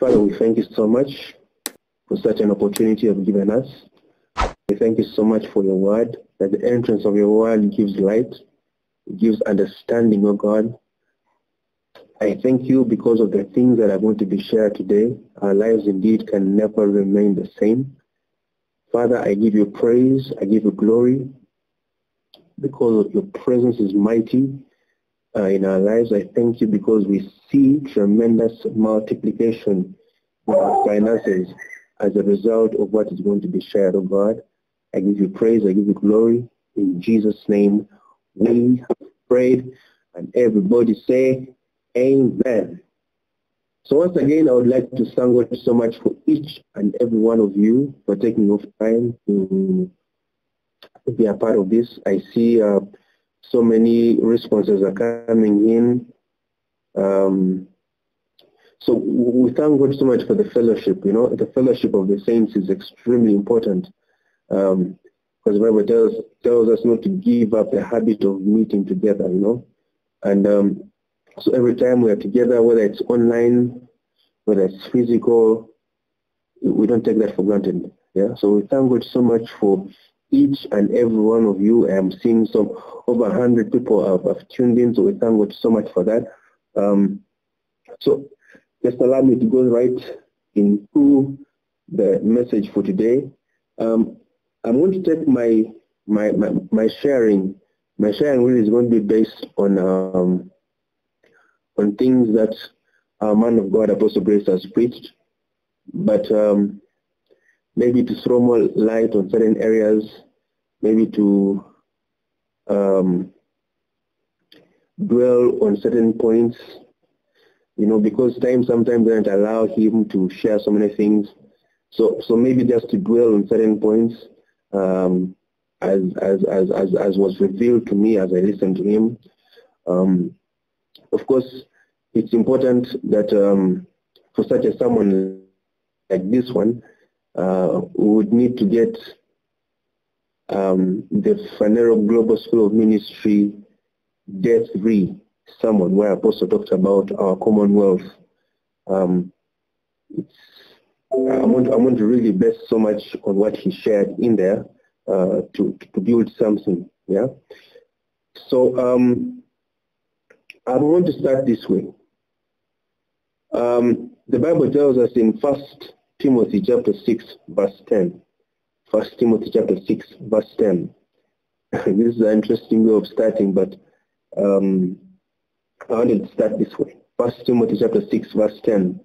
Father, we thank you so much for such an opportunity you have given us. We thank you so much for your word, that the entrance of your word gives light, gives understanding, oh God. I thank you because of the things that are going to be shared today. Our lives indeed can never remain the same. Father, I give you praise, I give you glory, because your presence is mighty in our lives. I thank you because we see tremendous multiplication in our finances as a result of what is going to be shared, oh God. I give you praise, I give you glory. In Jesus' name, we have prayed, and everybody say, Amen. So once again, I would like to thank God so much for each and every one of you for taking off time to be a part of this. I see so many responses are coming in. So we thank God so much for the fellowship. You know, the fellowship of the saints is extremely important, because the Bible tells us not to give up the habit of meeting together, you know. And so every time we are together, whether it's online, whether it's physical, we don't take that for granted. Yeah. So we thank God so much for each and every one of you. I'm seeing some over 100 people have tuned in, so we thank God so much for that. So just allow me to go right into the message for today. I'm going to take my sharing. My sharing really is going to be based on things that our man of God, Apostle Grace, has preached, but maybe to throw more light on certain areas, maybe to dwell on certain points, you know, because time sometimes doesn't allow him to share so many things. So maybe just to dwell on certain points as was revealed to me as I listened to him. Of course, it's important that for such a someone like this one, we would need to get the Phaneroo Global School of Ministry Day 3 someone where Apostle talked about our commonwealth. I want to really base so much on what he shared in there to build something. Yeah. So I want to start this way. The Bible tells us in 1 Timothy chapter 6 verse 10. 1 Timothy chapter 6 verse 10. This is an interesting way of starting, but I wanted to start this way. 1 Timothy chapter 6 verse 10.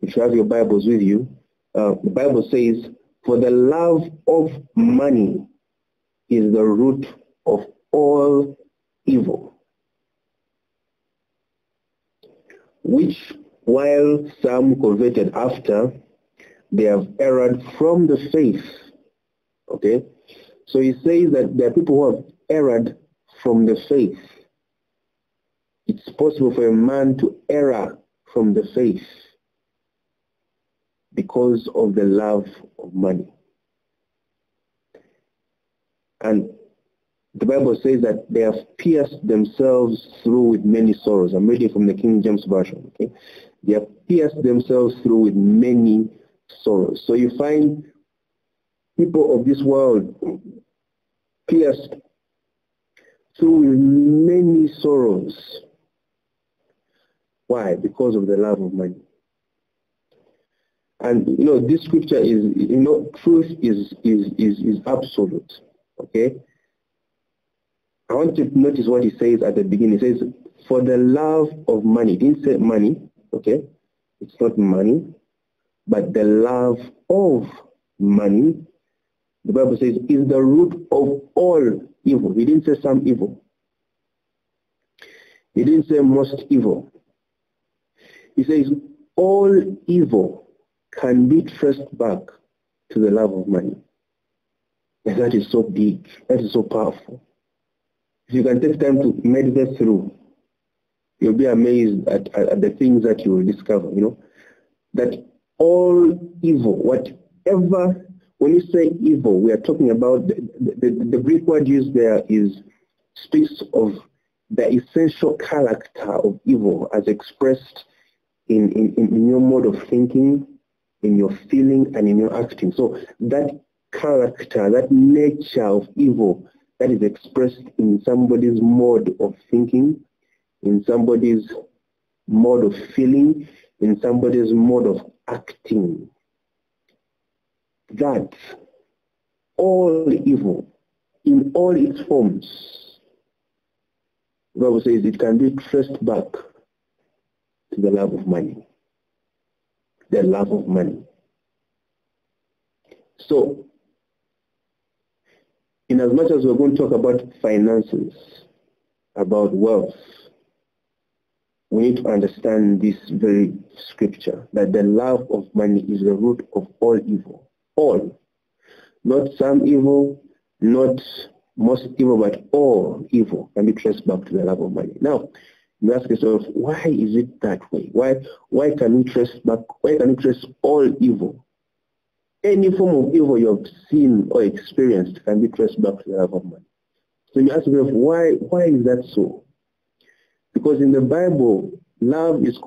If you have your Bibles with you, the Bible says, "For the love of money is the root of all evil, which while some coveted after, they have erred from the faith." Okay? So he says that there are people who have erred from the faith. It's possible for a man to err from the faith because of the love of money. And the Bible says that they have pierced themselves through with many sorrows. I'm reading from the King James Version. Okay? They have pierced themselves through with many sorrows. So you find people of this world pierced through with many sorrows. Why? Because of the love of money. And you know, this scripture is, you know, truth is absolute. Okay? I want you to notice what he says at the beginning. He says, for the love of money. He didn't say money, okay? It's not money, but the love of money, the Bible says, is the root of all evil. He didn't say some evil. He didn't say most evil. He says, all evil can be traced back to the love of money. And that is so big. That is so powerful. If you can take time to meditate through, you'll be amazed at the things that you will discover, you know, that all evil, whatever, when you say evil, we are talking about, the Greek word used there speaks of the essential character of evil as expressed in your mode of thinking, in your feeling, and in your acting. So that character, that nature of evil that is expressed in somebody's mode of thinking, in somebody's mode of feeling, in somebody's mode of acting, that all evil in all its forms, the Bible says, it can be traced back to the love of money. The love of money. So, in as much as we're going to talk about finances, about wealth, we need to understand this very scripture, that the love of money is the root of all evil. All. Not some evil, not most evil, but all evil can be traced back to the love of money. Now, you ask yourself, why is it that way? Why can we trace back? Why can we trace all evil? Any form of evil you have seen or experienced can be traced back to the love of money. So you ask yourself, why is that so? Because in the Bible, money is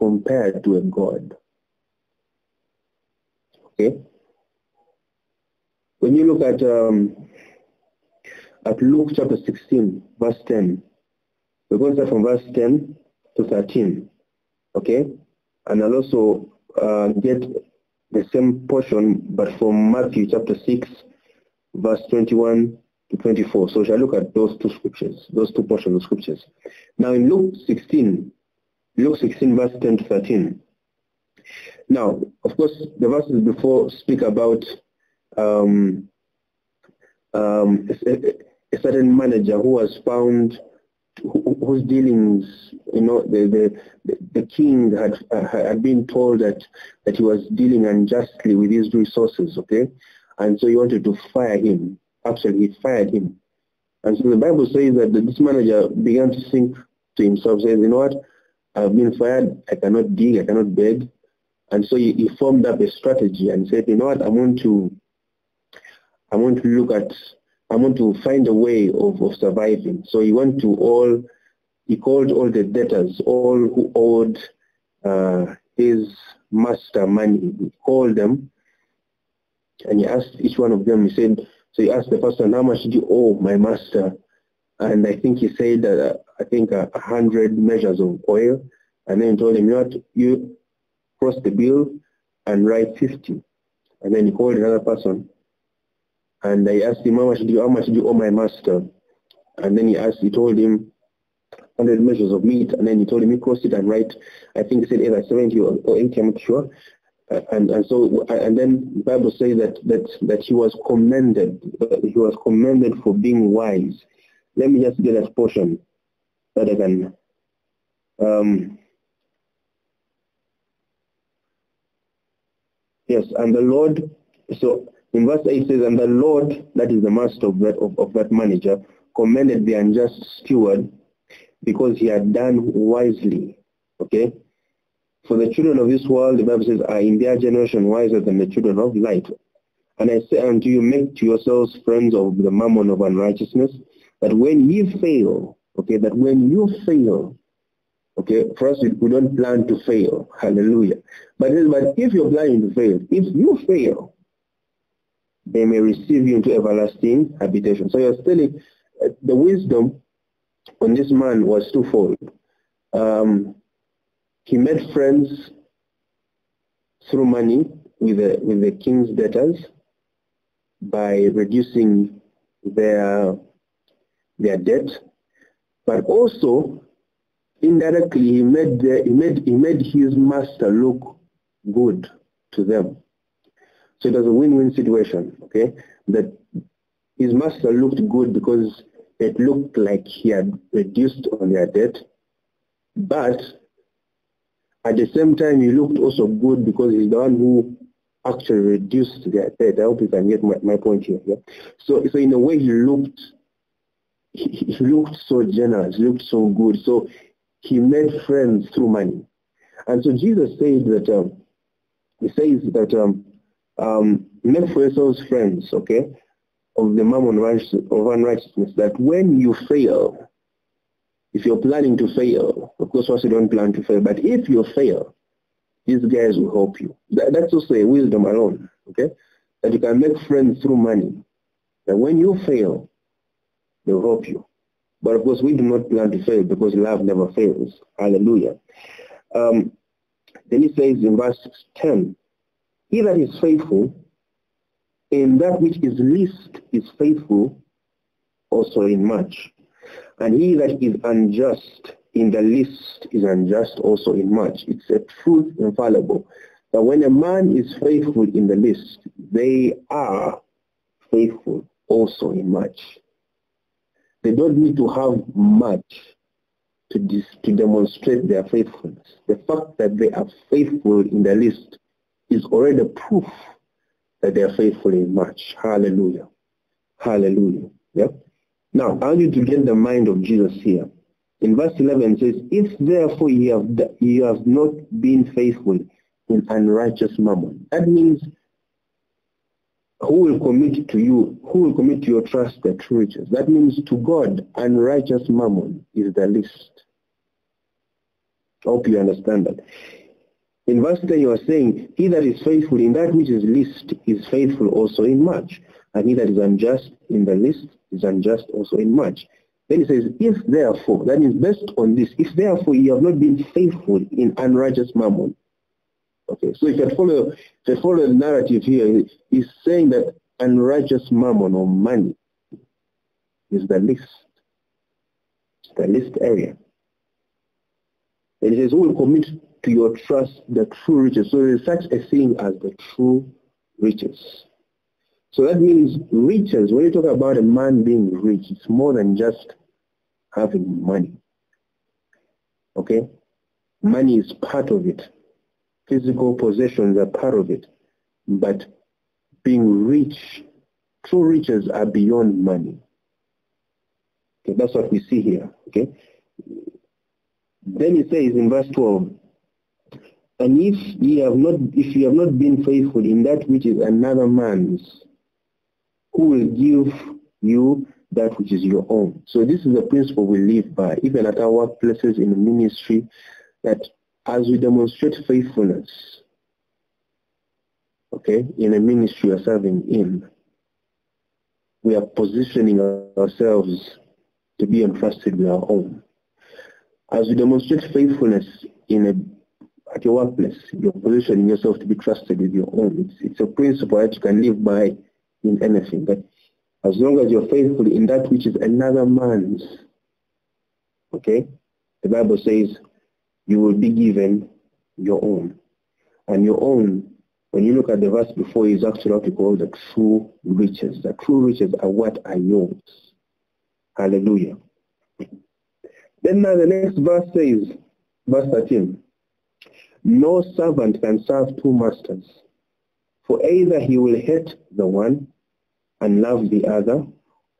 compared to a god. Okay. When you look at Luke chapter 16, verse 10. We're going to start from verse 10 to 13, okay? And I'll also get the same portion, but from Matthew chapter 6, verse 21 to 24. So shall look at those two portions of scriptures. Now in Luke 16, verse 10 to 13. Now, of course, the verses before speak about a certain manager who was found, whose dealings, you know, the king had been told that he was dealing unjustly with his resources, okay? And so he wanted to fire him. Actually, he fired him. And so the Bible says that this manager began to think to himself, says, you know what, I've been fired, I cannot dig, I cannot beg. And so he formed up a strategy and said, you know what, I want to find a way of surviving. So he called all the debtors, all who owed his master money. He called them and he asked each one of them, he asked the person, how much do you owe my master? And I think he said, 100 measures of oil. And then he told him, you cross the bill and write 50. And then he called another person. And I asked him, how much do you owe my master? And then he told him 100 measures of meat. And then he told him, he crossed it and write, I think he said either 70 or 80, I'm not sure. And then the Bible says that he was commended. He was commended for being wise. Let me just get that portion that I can. Yes, and the Lord. So, in verse 8 it says, and the Lord, that is the master of that manager, commended the unjust steward because he had done wisely. Okay? For the children of this world, the Bible says, are in their generation wiser than the children of light. And I say unto you, make to yourselves friends of the mammon of unrighteousness, that when ye fail, okay, that when you fail, okay, first we don't plan to fail. Hallelujah. But if you're planning to fail, if you fail, they may receive you into everlasting habitation. So you're telling the wisdom on this man was twofold. He made friends through money with the king's debtors by reducing their debt, but also indirectly he made his master look good to them. So it was a win-win situation, okay? That his master looked good because it looked like he had reduced on their debt, but at the same time, he looked also good because he's the one who actually reduced their debt. I hope you can get my point here. Yeah? So in a way, he looked so generous, looked so good. So he made friends through money, and so Jesus said that make for yourselves friends, okay, of the mammon of unrighteousness, that when you fail, if you're planning to fail, course what you don't plan to fail. But if you fail, these guys will help you. That's also a wisdom alone, okay? That you can make friends through money. That when you fail, they'll help you. But of course, we do not plan to fail because love never fails. Hallelujah. Then he says in verse 10, he that is faithful in that which is least is faithful also in much. And he that is unjust in the least is unjust also in much. It's a truth infallible that when a man is faithful in the least, they are faithful also in much. They don't need to have much to demonstrate their faithfulness. The fact that they are faithful in the least is already proof that they are faithful in much. Hallelujah. Hallelujah. Yep. Now, I need to get the mind of Jesus here. In verse 11 it says, if therefore you have not been faithful in unrighteous mammon. That means who will commit to your trust the true riches? That means to God, unrighteous mammon is the least. I hope you understand that. In verse 10 you are saying, he that is faithful in that which is least is faithful also in much. And he that is unjust in the least is unjust also in much. Then he says, if therefore, that is based on this, if therefore you have not been faithful in unrighteous mammon. Okay, so if you follow the narrative here, he's saying that unrighteous mammon or money is the least area. And he says, who will commit to your trust the true riches? So there is such a thing as the true riches. So that means riches, when you talk about a man being rich, it's more than just having money. Okay? Money is part of it. Physical possessions are part of it. But being rich, true riches are beyond money. Okay, that's what we see here. Okay? Then he says in verse 12, and if you have not been faithful in that which is another man's, who will give you that which is your own? So this is the principle we live by, even at our workplaces in the ministry, that as we demonstrate faithfulness, okay, in a ministry we are serving in, we are positioning ourselves to be entrusted with our own. As we demonstrate faithfulness at your workplace, you're positioning yourself to be trusted with your own. It's a principle that you can live by in anything, but as long as you're faithful in that which is another man's, okay, the Bible says you will be given your own. And your own, when you look at the verse before, is actually what we call the true riches. The true riches are what are yours. Hallelujah. Then now the next verse says, verse 13, no servant can serve two masters. For either he will hate the one and love the other,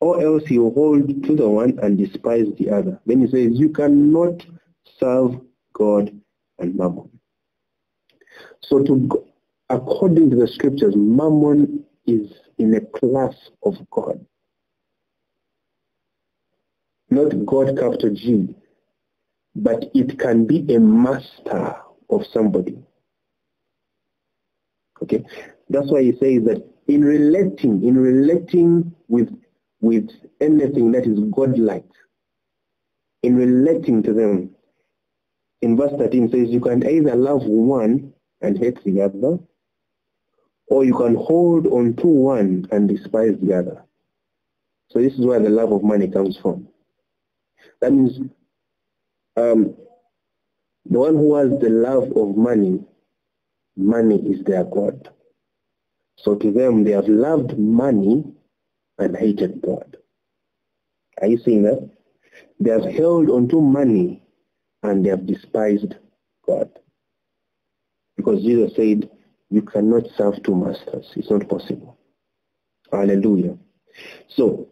or else he will hold to the one and despise the other. Then he says, you cannot serve God and mammon. So according to the scriptures, mammon is in a class of God. Not God capital G, but it can be a master of somebody. Okay? That's why he says that in relating with anything that is godlike, in relating to them, in verse 13 says you can either love one and hate the other, or you can hold on to one and despise the other. So this is where the love of money comes from. That means the one who has the love of money, money is their God. So to them, they have loved money and hated God. Are you seeing that? They have held onto money and they have despised God. Because Jesus said, you cannot serve two masters. It's not possible. Hallelujah. So,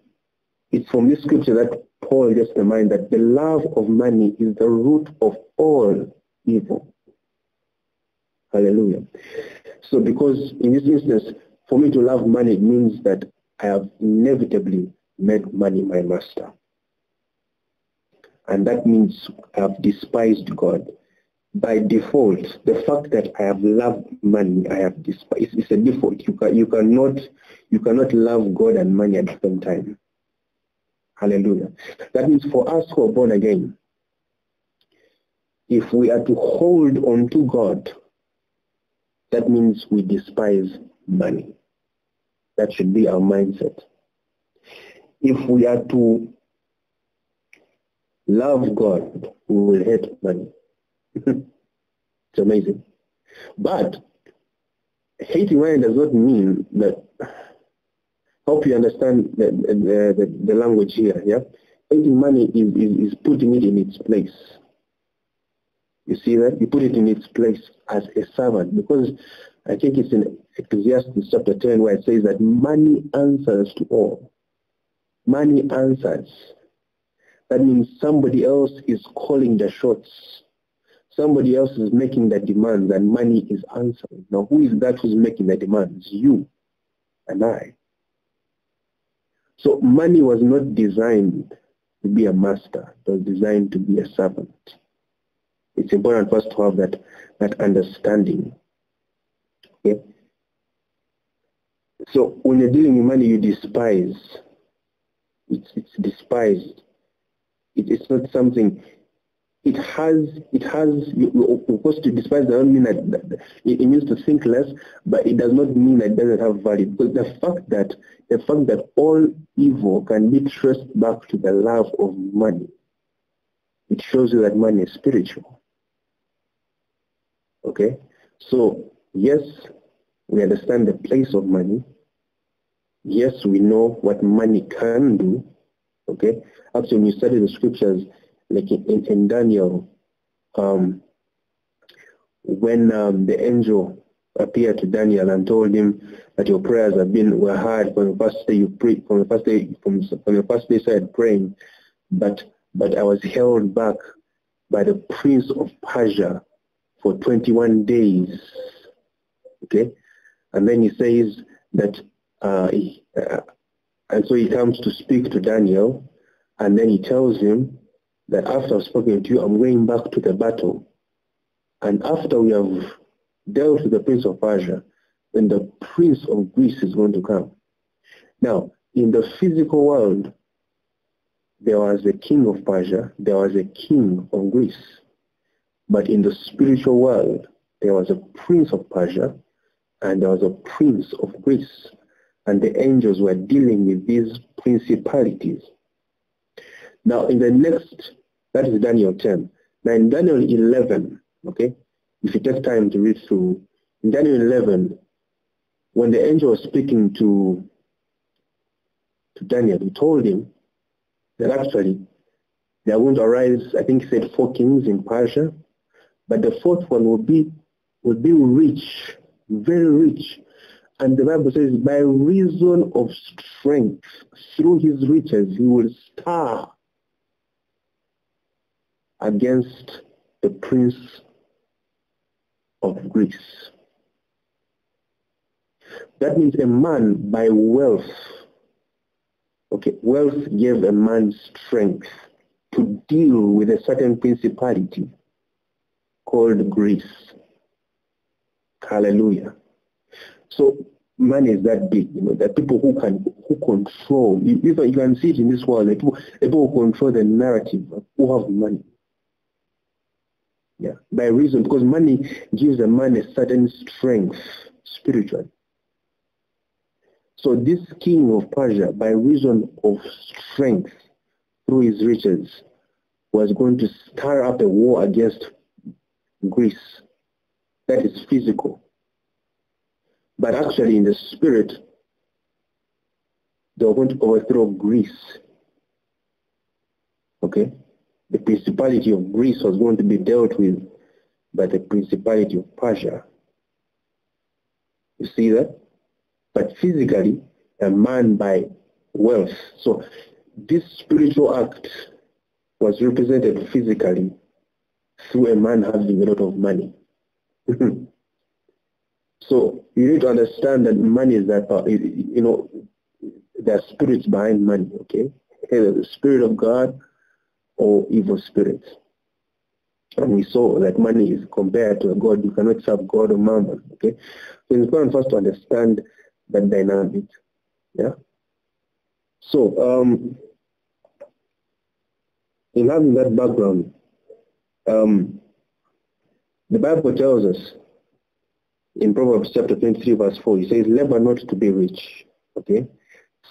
it's from this scripture that Paul gets the mind that the love of money is the root of all evil. Hallelujah. So because in this instance, for me to love money means that I have inevitably made money my master. and that means I have despised God. By default, the fact that I have loved money, I have despised. It's a default. You cannot love God and money at the same time. Hallelujah. That means for us who are born again, if we are to hold on to God, that means we despise money. That should be our mindset. If we are to love God, we will hate money. It's amazing. But hating money does not mean that. Hope you understand the language here. Yeah, hating money is putting it in its place. You see that? You put it in its place as a servant, because I think it's in Ecclesiastes chapter 10 where it says that money answers to all. Money answers. That means somebody else is calling the shots. Somebody else is making the demands, and money is answering. Now, who is that who's making the demands? You and I. So money was not designed to be a master. It was designed to be a servant. It's important for us to have that understanding. Okay? So when you're dealing with money, you despise. It's despised. It's not something. Of course, to despise doesn't mean that it means to think less, but it does not mean that it doesn't have value. Because the fact that all evil can be traced back to the love of money, it shows you that money is spiritual. Okay, so yes, we understand the place of money. Yes, we know what money can do. Okay, actually, when you study the scriptures, like in Daniel, when the angel appeared to Daniel and told him that your prayers were heard from the first day you prayed, from the first day started praying, but I was held back by the prince of Persia for 21 days. Okay, and then he says that, and so he comes to speak to Daniel, and then he tells him that after I've spoken to you, I'm going back to the battle. And after we have dealt with the prince of Persia, then the prince of Greece is going to come. Now, in the physical world, there was a king of Persia, there was a king of Greece. But in the spiritual world, there was a prince of Persia, and there was a prince of Greece. And the angels were dealing with these principalities. Now, in the next, that is Daniel 10. Now, in Daniel 11, okay, if you take time to read through, in Daniel 11, when the angel was speaking to Daniel, he told him that actually there won't arise, I think he said, 4 kings in Persia, but the 4th one will be rich, very rich. And the Bible says, by reason of strength, through his riches, he will stir against the prince of Greece. That means a man by wealth. Okay, wealth gave a man strength to deal with a certain principality called Greece. Hallelujah. So money is that big, you know, that people who control, you can see it in this world, the people who control the narrative, who have money. Yeah, by reason, because money gives a man a certain strength spiritually. So this king of Persia, by reason of strength through his riches, was going to stir up a war against Greece. That is physical. But actually in the spirit, they were going to overthrow Greece. Okay? The principality of Greece was going to be dealt with by the principality of Persia. You see that? But physically, a man by wealth. So this spiritual act was represented physically through a man having a lot of money. So you need to understand that money is that power. You know, there are spirits behind money, okay? The spirit of God or evil spirits. And we saw that money is compared to a god. You cannot serve God or mammon. Okay, so it's important for us to understand that dynamic. Yeah. So in having that background, the Bible tells us in Proverbs chapter 23 verse 4, it says, "Labor not to be rich." Okay,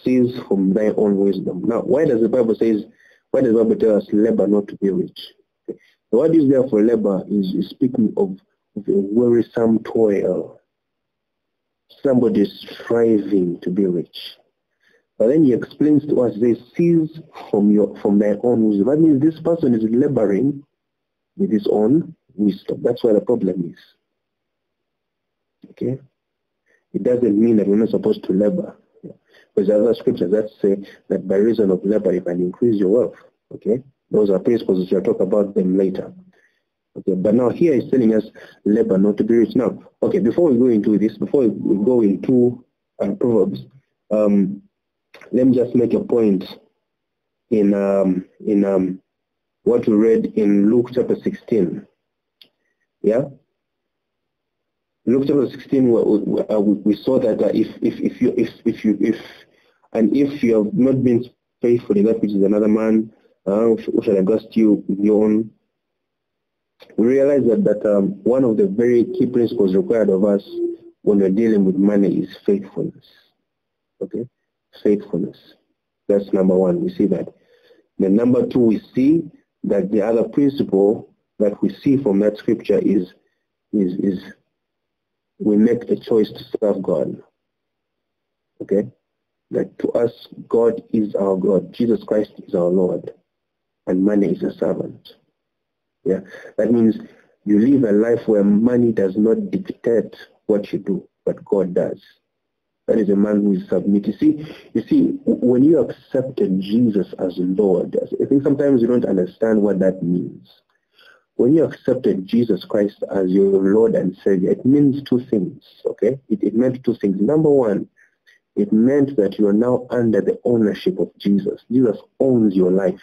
cease from thy own wisdom. Now, why does the Bible tell us labor not to be rich? The word is there for labor is speaking of a wearisome toil. Somebody is striving to be rich. But then he explains to us, they cease from their own wisdom. That means this person is laboring with his own wisdom. That's where the problem is. Okay? It doesn't mean that we're not supposed to labor. Because there are other scriptures that say that by reason of labor you can increase your wealth. Okay? Those are principles which I'll talk about them later. Okay, but now here he's telling us labor not to be rich. Now, okay, before we go into this, before we go into Proverbs, let me just make a point in what we read in Luke chapter 16. Yeah, Luke chapter 16. We saw that if you have not been faithful in that which is another man, who shall entrust you with your own? We realize that one of the very key principles required of us when we're dealing with money is faithfulness. Okay, faithfulness. That's number one. We see that. Then number two, we see that the other principle that we see from that scripture is we make a choice to serve God. Okay, that to us God is our God. Jesus Christ is our Lord. And money is a servant. Yeah, that means you live a life where money does not dictate what you do, but God does. That is a man who is submitted. You see, when you accepted Jesus as Lord, I think sometimes you don't understand what that means. When you accepted Jesus Christ as your Lord and Savior, it means two things, okay? It meant two things. Number one, it meant that you are now under the ownership of Jesus. Jesus owns your life.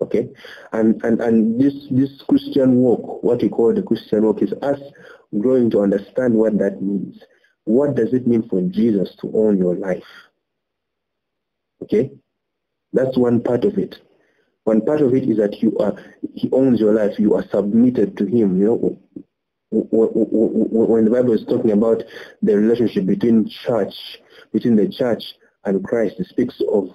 Okay, and this Christian walk, what we call the Christian walk, is us growing to understand what that means. What does it mean for Jesus to own your life? Okay, that's one part of it. One part of it is that He owns your life. You are submitted to Him. You know, when the Bible is talking about the relationship between the church and Christ, it speaks of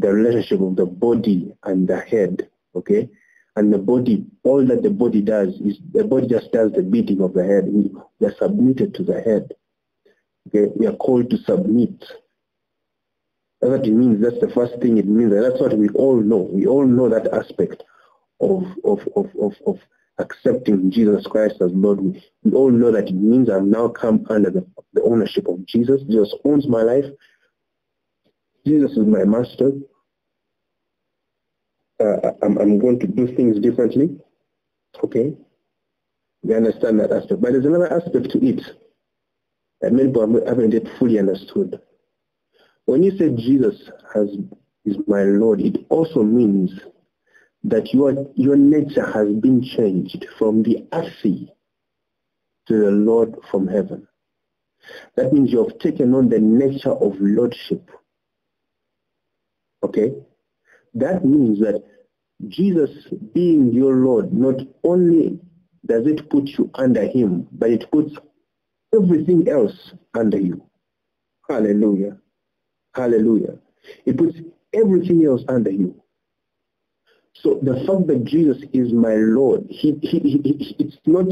the relationship of the body and the head, okay? And the body, all that the body does is, the body just does the beating of the head. We are submitted to the head, okay? We are called to submit. That's what it means. That's the first thing it means. That's what we all know. We all know that aspect of accepting Jesus Christ as Lord. We all know that it means I've now come under the ownership of Jesus. Jesus owns my life. Jesus is my master. I'm going to do things differently. Okay? We understand that aspect. But there's another aspect to it that many people haven't yet fully understood. When you say Jesus is my Lord, it also means that your nature has been changed from the earthy to the Lord from heaven. That means you have taken on the nature of lordship. Okay, that means that Jesus being your Lord, not only does it put you under Him, but it puts everything else under you. Hallelujah. Hallelujah. It puts everything else under you. So the fact that Jesus is my Lord, it's not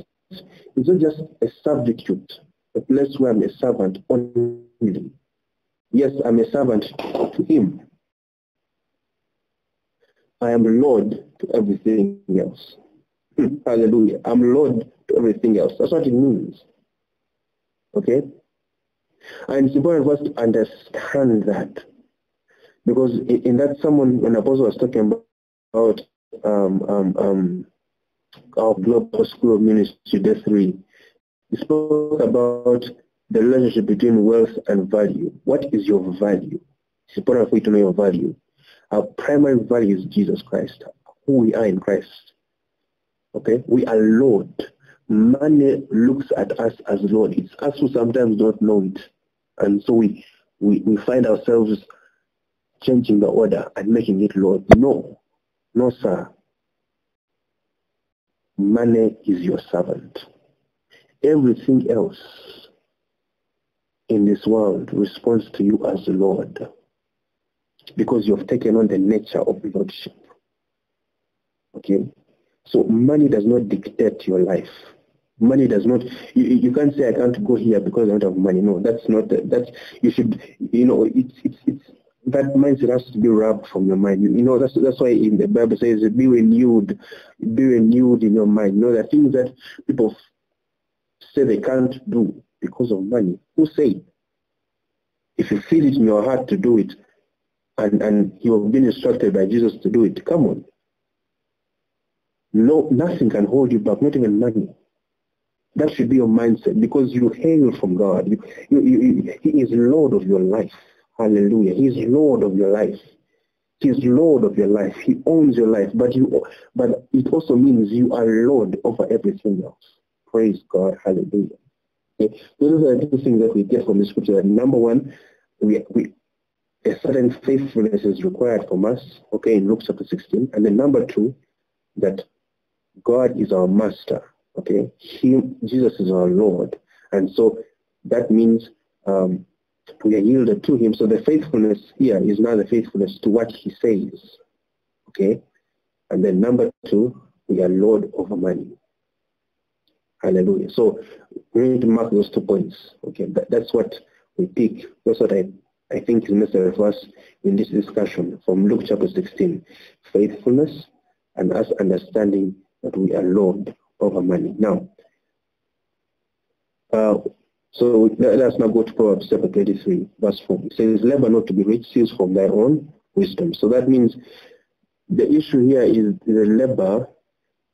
just a substitute, a place where I'm a servant only. Yes, I'm a servant to Him. I am Lord to everything else. Hallelujah. I'm Lord to everything else. That's what it means. Okay? And it's important for us to understand that. Because in that someone, when Apostle was talking about our Global School of Ministry, Day 3, he spoke about the relationship between wealth and value. What is your value? It's important for you to know your value. Our primary value is Jesus Christ, who we are in Christ. Okay, we are Lord. Money looks at us as Lord. It's us who sometimes don't know it, and so we find ourselves changing the order and making it Lord. No, no, sir. Money is your servant. Everything else in this world responds to you as the Lord, because you have taken on the nature of lordship. Okay, so money does not dictate your life. Money does not. You can't say I can't go here because I don't have money. No, that's not. That's you should. You know, it's that mindset has to be rubbed from your mind. You know, that's why in the Bible says be renewed in your mind. You know, there are things that people say they can't do because of money. Who say? If you feel it in your heart to do it, and you have been instructed by Jesus to do it, come on. No, nothing can hold you back, not even money. That should be your mindset, because you hail from God. He is Lord of your life. Hallelujah. He is Lord of your life. He is Lord of your life. He owns your life, but it also means you are Lord over everything else. Praise God. Hallelujah. Okay. Those are the two things that we get from the scripture. Number one, a certain faithfulness is required from us, okay, in Luke chapter 16. And then number two, that God is our master, okay? Jesus is our Lord. And so that means we are yielded to him. So the faithfulness here is now the faithfulness to what he says, okay? And then number two, we are Lord over money. Hallelujah. So we need to mark those 2 points, okay? That's what we pick. That's what I think is necessary for us in this discussion from Luke chapter 16. Faithfulness and us understanding that we are Lord over money. Now, so let's now go to Proverbs chapter 33, verse 4. It says, labor not to be rich, cease from thy own wisdom. So that means the issue here is the labor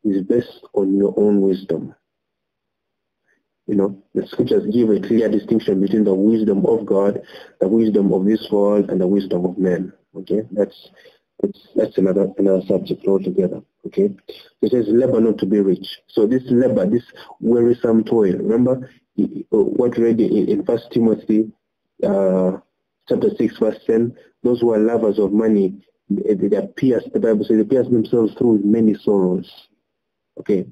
is based on your own wisdom. You know, the scriptures give a clear distinction between the wisdom of God, the wisdom of this world, and the wisdom of man. Okay, that's another subject altogether. Okay, it says labor not to be rich. So this labor, this wearisome toil. Remember what we read in 1 Timothy chapter 6, verse 10. Those who are lovers of money, they are pierced. The Bible says they pierce themselves through with many sorrows. Okay.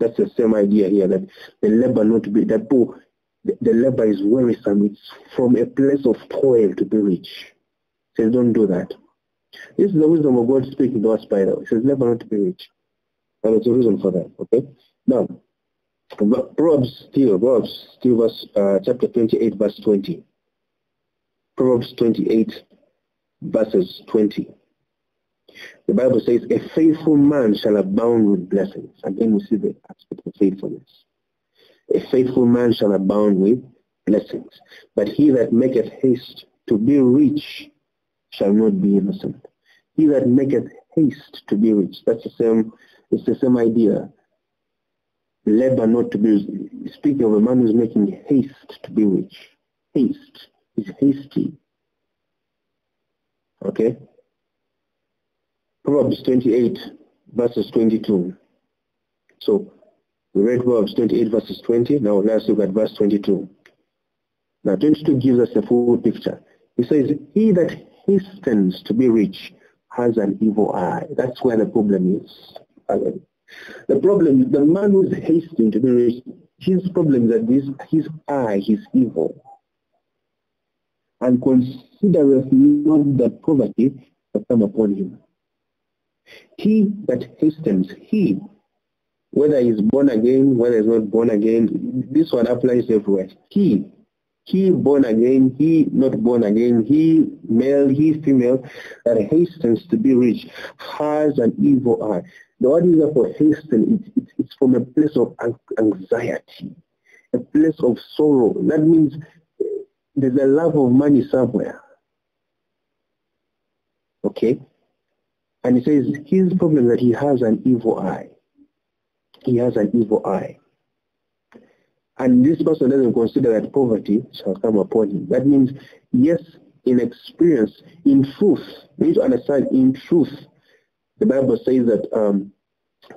That's the same idea here, that the labor not to be, that the labor is wearisome. It's from a place of toil to be rich. It says, don't do that. This is the wisdom of God speaking to us by now. It says, labor not to be rich. And it's a reason for that, okay? Now, Proverbs still chapter 28, verse 20. Proverbs 28, verses 20. The Bible says, a faithful man shall abound with blessings. Again, we see the aspect of faithfulness. A faithful man shall abound with blessings. But he that maketh haste to be rich shall not be innocent. He that maketh haste to be rich. That's the same, it's the same idea. Labor not to be, speaking of a man who's making haste to be rich. Haste is hasty. Okay? Proverbs 28, verses 22. So, we read Proverbs 28, verses 20. Now, let's look at verse 22. Now, 22 gives us the full picture. It says, he that hastens to be rich has an evil eye. That's where the problem is. The problem, the man who is hastening to be rich, his problem is that his eye is evil. And considereth not that poverty will come upon him. He that hastens, he, whether he's born again, whether he's not born again, this one applies everywhere. He born again, he not born again, he male, he female, that hastens to be rich has an evil eye. The word is for hasten, it's from a place of anxiety, a place of sorrow. That means there's a love of money somewhere. Okay? And he says his problem is that he has an evil eye. He has an evil eye. And this person doesn't consider that poverty shall come upon him. That means, yes, in experience, in truth. We need to understand in truth. The Bible says that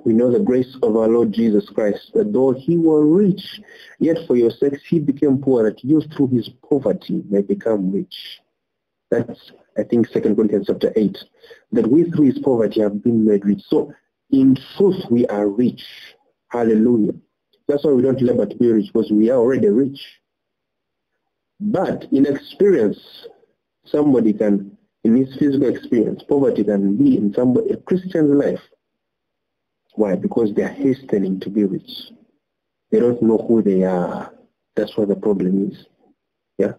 we know the grace of our Lord Jesus Christ, that though he were rich, yet for your sakes he became poor, that you through his poverty may become rich. That's, I think, 2 Corinthians chapter 8, that we through his poverty have been made rich. So in truth we are rich. Hallelujah. That's why we don't labor to be rich, because we are already rich. But in experience, somebody can, in his physical experience, poverty can be in somebody, a Christian's life. Why? Because they are hastening to be rich. They don't know who they are. That's what the problem is. Yeah.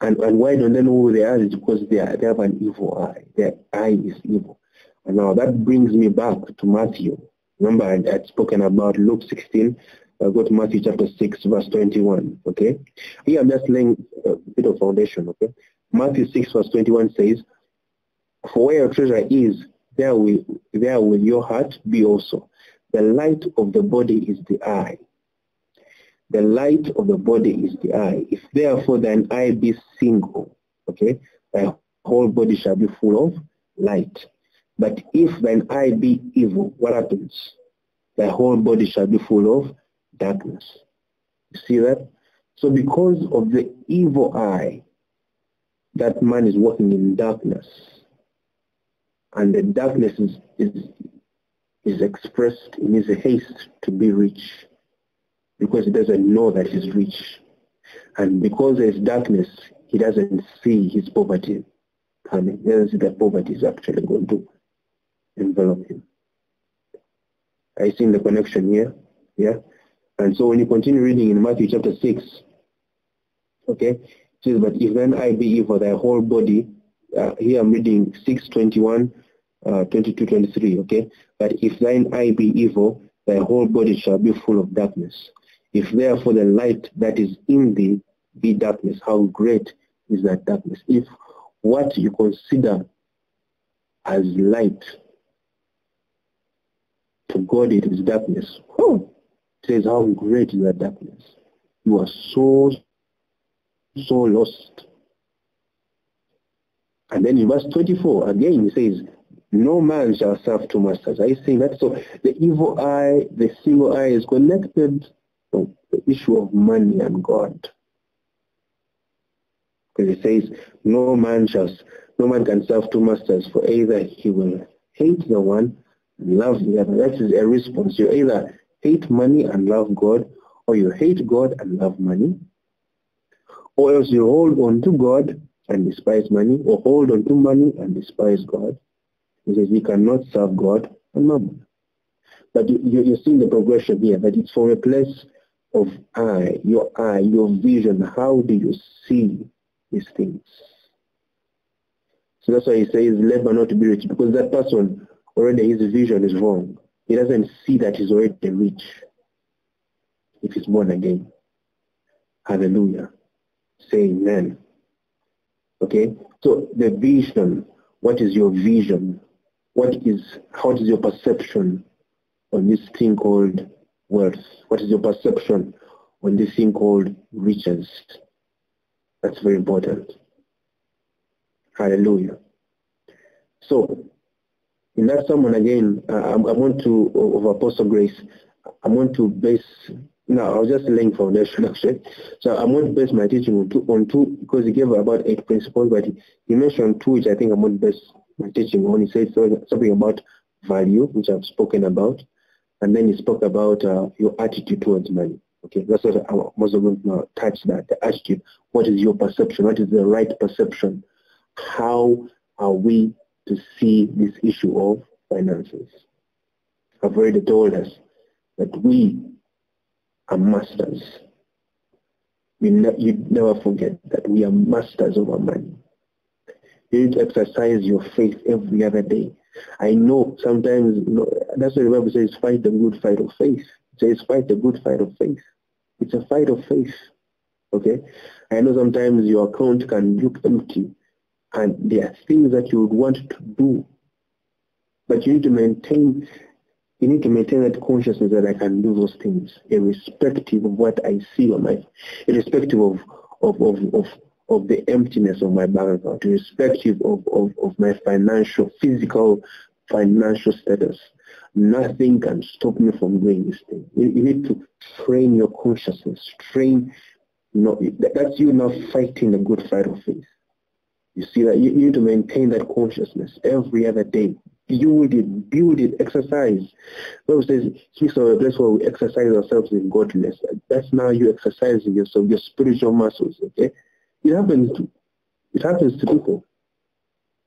And why don't they know who they are? It's because they have an evil eye. Their eye is evil. And now that brings me back to Matthew. Remember, I had spoken about Luke 16. I go to Matthew chapter 6, verse 21. Okay. Here I'm just laying a bit of foundation. Okay. Matthew 6, verse 21 says, "For where your treasure is, there will your heart be also. The light of the body is the eye. The light of the body is the eye. If therefore thine eye be single, okay, thy whole body shall be full of light. But if thine eye be evil, what happens? Thy whole body shall be full of darkness." You see that? So because of the evil eye, that man is walking in darkness. And the darkness is expressed in his haste to be rich, because he doesn't know that he's rich. And because there's darkness, he doesn't see his poverty. I mean, he doesn't see that poverty is actually going to envelop him. Are you seeing the connection here? Yeah? And so when you continue reading in Matthew chapter 6, okay, it says, "But if thine eye be evil, thy whole body," here I'm reading 6:21, 22, 23, okay? "But if thine eye be evil, thy whole body shall be full of darkness. If therefore the light that is in thee be darkness, how great is that darkness?" If what you consider as light, to God it is darkness. Oh, it says how great is that darkness. You are so, so lost. And then in verse 24, again, it says, "No man shall serve two masters." Are you seeing that? So the evil eye, the single eye is connected to the issue of money and God. Because it says, "No man can serve two masters, for either he will hate the one and love the other." That is a response. You either hate money and love God, or you hate God and love money. Or else you hold on to God and despise money, or hold on to money and despise God. He says we cannot serve God and mammon. But you're seeing the progression here, that it's from a place of eye, your vision. How do you see these things? So that's why he says, "Labor not to be rich," because that person already, his vision is wrong. He doesn't see that he's already rich if he's born again. Hallelujah. Say amen. Okay, so the vision, what is your vision? How is your perception on this thing called wealth? What is your perception on this thing called riches? That's very important. Hallelujah. So, in that sermon again, I want to, of Apostle Grace, I want to base, no, I was just laying foundation actually. So I'm going to base my teaching on two, because he gave about 8 principles, but he mentioned 2, which I think I'm going to base my teaching on. He said something about value, which I've spoken about, and then he spoke about your attitude towards money. Okay, that's what I was going to touch that, the attitude. What is your perception? What is the right perception? How are we to see this issue of finances? I've already told us that we are masters. You never forget that we are masters of our money. You need to exercise your faith every other day. I know sometimes, you know, that's what the Bible says, fight the good fight of faith. It says fight the good fight of faith. It's a fight of faith. Okay? I know sometimes your account can look empty and there are things that you would want to do, but you need to maintain that consciousness that I can do those things, irrespective of what I see on my, irrespective of of the emptiness of my bank account, irrespective of my physical financial status. Nothing can stop me from doing this thing. You need to train your consciousness. That's you now fighting the good fight of faith. You see that you need to maintain that consciousness every other day. Build it, exercise. The Bible says, "He's a place where we exercise ourselves in godliness." That's now you exercising yourself, your spiritual muscles. Okay, it happens to people.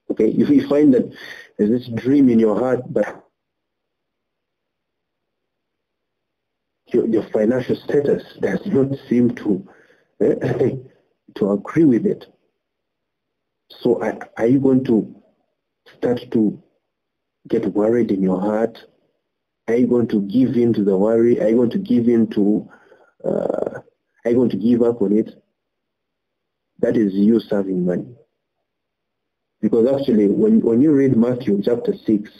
Okay, if you find that there's this dream in your heart, but your financial status does not seem to agree with it. So are you going to start to get worried in your heart? Are you going to give in to the worry? Are you going to give in to? Are you going to give up on it? That is you serving money. Because actually, when you read Matthew chapter 6,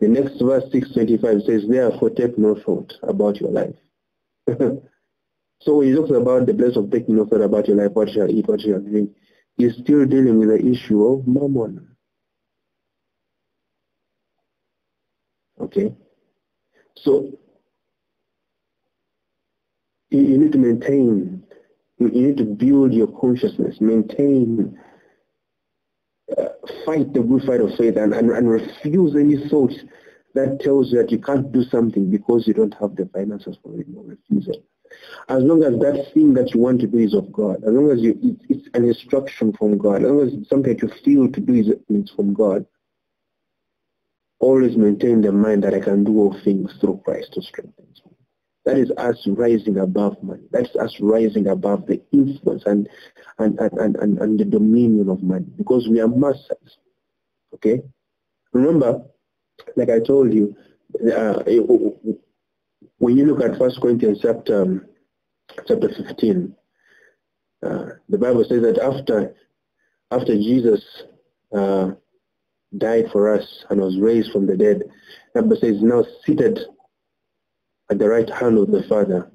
the next verse 6:25 says, "Therefore take no thought about your life." So when he talks about the place of taking no thought about your life, what shall eat, what shall drink, he's still dealing with the issue of mammon. Okay, so you need to maintain, you need to build your consciousness, maintain, fight the good fight of faith, and refuse any thought that tells you that you can't do something because you don't have the finances for it. No, refuse it. As long as that thing that you want to do is of God, as long as it's an instruction from God, as long as it's something that you feel to do is from God, always maintain the mind that I can do all things through Christ who strengthens me. That is us rising above money. That's us rising above the influence and the dominion of money, because we are masters. Okay? Remember, like I told you, when you look at 1 Corinthians chapter 15, the Bible says that after Jesus died for us and was raised from the dead, the Bible says, "Now seated at the right hand of the Father,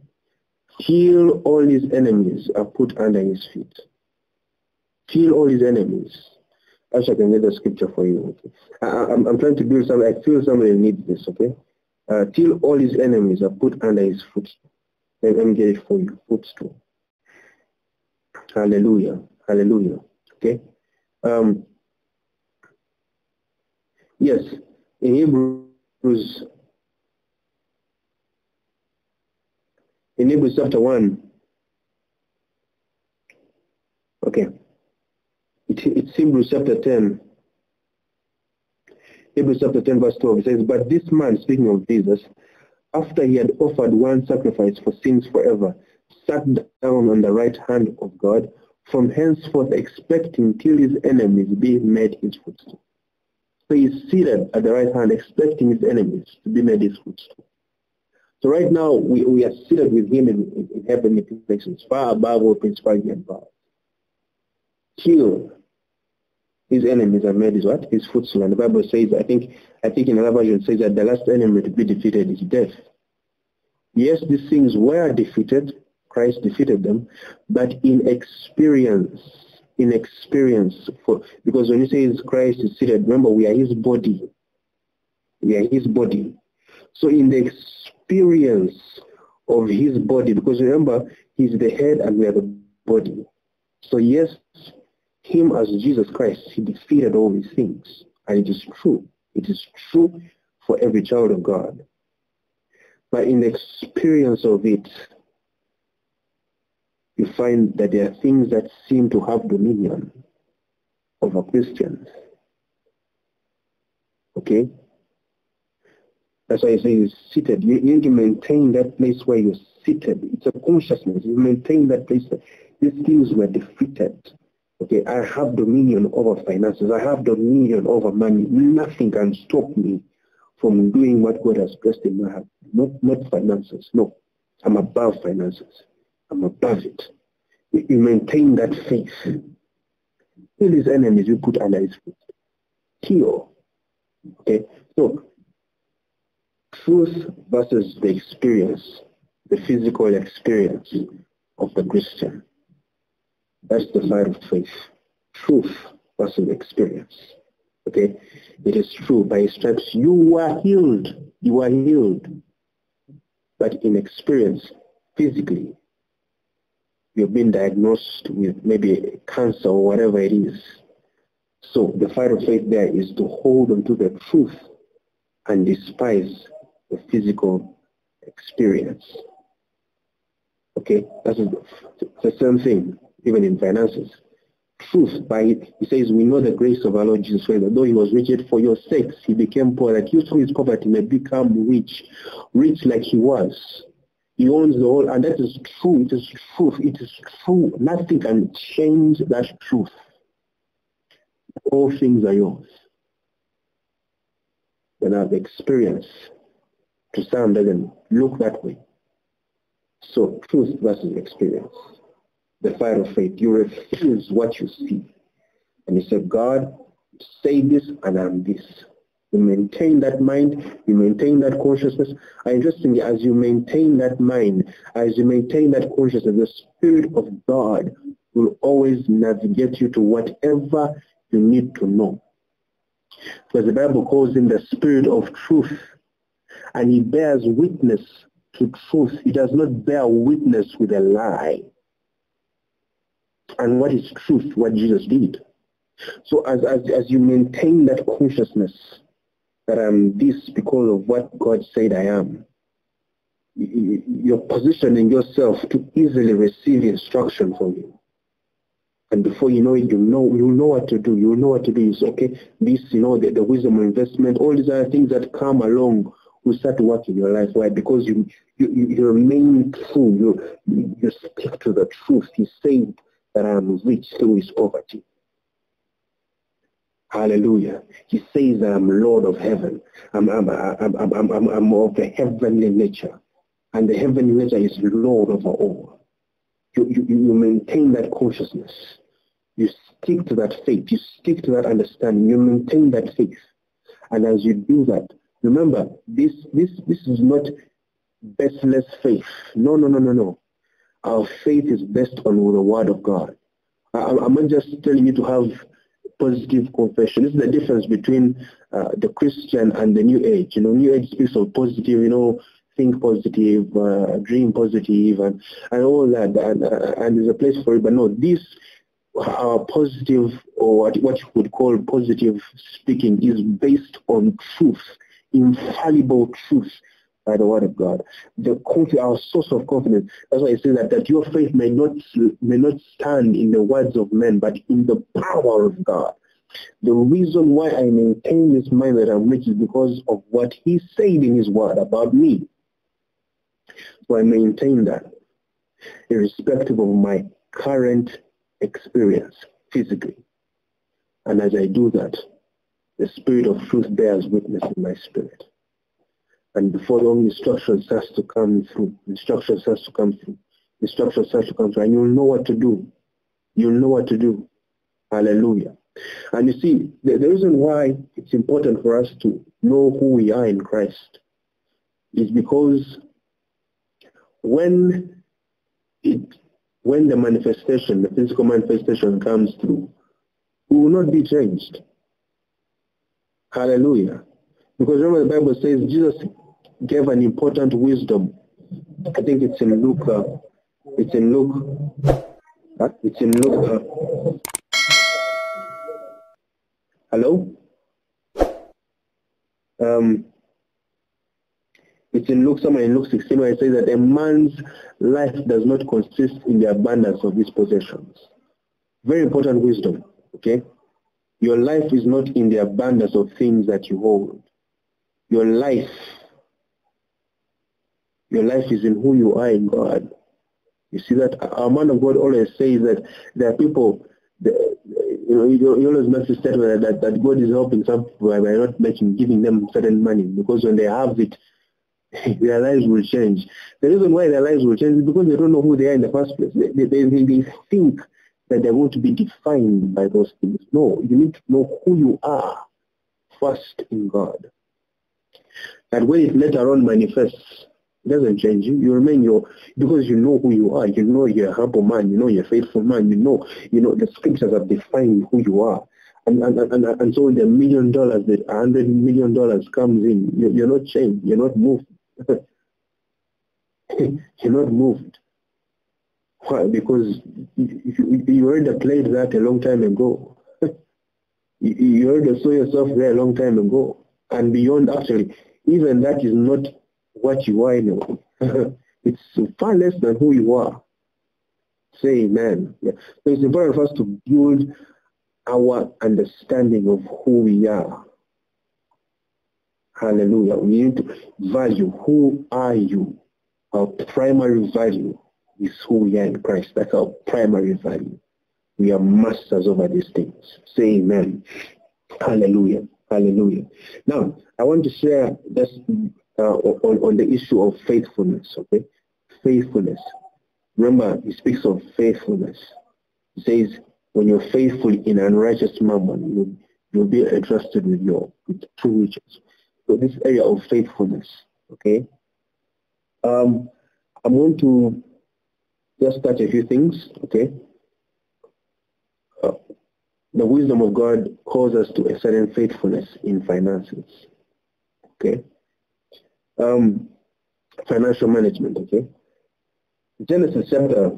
till all his enemies are put under his feet." Till all his enemies. Actually, I can get the scripture for you. Okay? I'm trying to build something. I feel somebody needs this, okay? Till all his enemies are put under his foot. Let me get it for you. Footstool. Hallelujah. Hallelujah. Okay? Yes, in Hebrews, chapter 1, okay, it's Hebrews chapter 10, Hebrews chapter 10 verse 12, it says, "But this man," speaking of Jesus, "after he had offered one sacrifice for sins forever, sat down on the right hand of God, from henceforth expecting till his enemies be made his footstool." So he's seated at the right hand, expecting his enemies to be made his footstool. So right now, we are seated with him in heavenly places, far above all principality and powers. Till his enemies are made his what? His footstool. And the Bible says, I think in another version, it says that the last enemy to be defeated is death. Yes, these things were defeated. Christ defeated them, but in experience. In experience, because when you say Christ is seated, remember we are his body. We are his body. So in the experience of his body, because remember he's the head and we are the body. So yes, him as Jesus Christ, he defeated all these things. And it is true. It is true for every child of God. But in the experience of it, you find that there are things that seem to have dominion over Christians. Okay? That's why I say you're seated. You need to maintain that place where you're seated. It's a consciousness. You maintain that place that these things were defeated. Okay? I have dominion over finances. I have dominion over money. Nothing can stop me from doing what God has blessed in my heart. Not finances. No. I'm above finances. I'm above it. You maintain that faith. Till his enemies you put under his foot. Till. Okay. So truth versus the experience, the physical experience of the Christian. That's the fire of faith. Truth was an experience. Okay? It is true. By stripes you were healed. You were healed. But in experience, physically, you've been diagnosed with maybe cancer or whatever it is. So the fire of faith there is to hold on to the truth and despise the physical experience. Okay, that's the same thing, even in finances. Truth, by it, he says, we know the grace of our Lord Jesus Christ, though he was rich for your sakes, he became poor, that you through his poverty may become rich, rich like he was. He owns the whole, and that is true, it is truth, it is true. Nothing can change that truth. All things are yours. And I've experienced to some doesn't look that way. So truth versus experience. The fire of faith. You refuse what you see. And you say, God, say this and I'm this. You maintain that mind. You maintain that consciousness. And interestingly, as you maintain that mind, as you maintain that consciousness, the Spirit of God will always navigate you to whatever you need to know. Because the Bible calls him the Spirit of truth. And he bears witness to truth. He does not bear witness with a lie. And what is truth? What Jesus did. So as you maintain that consciousness that I'm this because of what God said I am, you're positioning yourself to easily receive instruction from you. And before you know it, you know what to do. You know what to do is okay. This, you know, the wisdom of investment, all these other things that come along will start to work in your life. Why? Because you remain true. You stick to the truth. He said that I am rich through his poverty. Hallelujah. He says that I'm Lord of heaven. I'm of the heavenly nature, and the heavenly nature is Lord over all. You maintain that consciousness. You stick to that faith. You stick to that understanding. You maintain that faith. And as you do that, remember, this is not baseless faith. No, no, no, no, no. Our faith is based on the Word of God. I'm not just telling you to have positive confession. This is the difference between the Christian and the New Age. You know, New Age speaks of positive, you know, think positive, dream positive, and all that, and there's a place for it. But no, this positive, or what you would call positive speaking, is based on truth, infallible truth by the Word of God. Our source of confidence. That's why I say that your faith may not stand in the words of men, but in the power of God. The reason why I maintain this mind that I'm rich is because of what He said in His Word about me. So I maintain that, irrespective of my current experience physically. And as I do that, the Spirit of truth bears witness in my spirit. And before long, instruction starts to come through. Instruction starts to come through. Instruction starts to come through. And you'll know what to do. You'll know what to do. Hallelujah. And you see, the reason why it's important for us to know who we are in Christ is because when the manifestation, the physical manifestation comes through, we will not be changed. Hallelujah. Because remember the Bible says Jesus gave an important wisdom. I think it's in Luke. Hello? It's in Luke, somewhere in Luke 16, where it says that a man's life does not consist in the abundance of his possessions. Very important wisdom, okay? Your life is not in the abundance of things that you hold. Your life is in who you are in God. You see that? Our man of God always says that there are people, you always make the statement that God is helping some people by not giving them certain money, because when they have it, their lives will change. The reason why their lives will change is because they don't know who they are in the first place. They think that they're going to be defined by those things. No, you need to know who you are first in God. And when it later on manifests, It doesn't change you. You remain your, because you know who you are. You know you're a humble man. You know you're a faithful man. You know the scriptures have defined who you are. And so the $1 million, the $100 million comes in. You're not changed. You're not moved. You're not moved. Why? Because you already played that a long time ago. You already saw yourself there a long time ago. And beyond, actually, even that is not what you are anyway. It's far less than who you are. Say amen. Yeah. So it's important for us to build our understanding of who we are. Hallelujah. We need to value. Who are you? Our primary value is who we are in Christ. That's our primary value. We are masters over these things. Say amen. Hallelujah. Hallelujah. Now, I want to share this on the issue of faithfulness, okay? Faithfulness. Remember, he speaks of faithfulness. He says, when you're faithful in unrighteous mammon, you'll be entrusted with true riches. So this area of faithfulness, okay? I'm going to just touch a few things, okay? The wisdom of God calls us to a certain faithfulness in finances, okay? Financial management, okay? Genesis chapter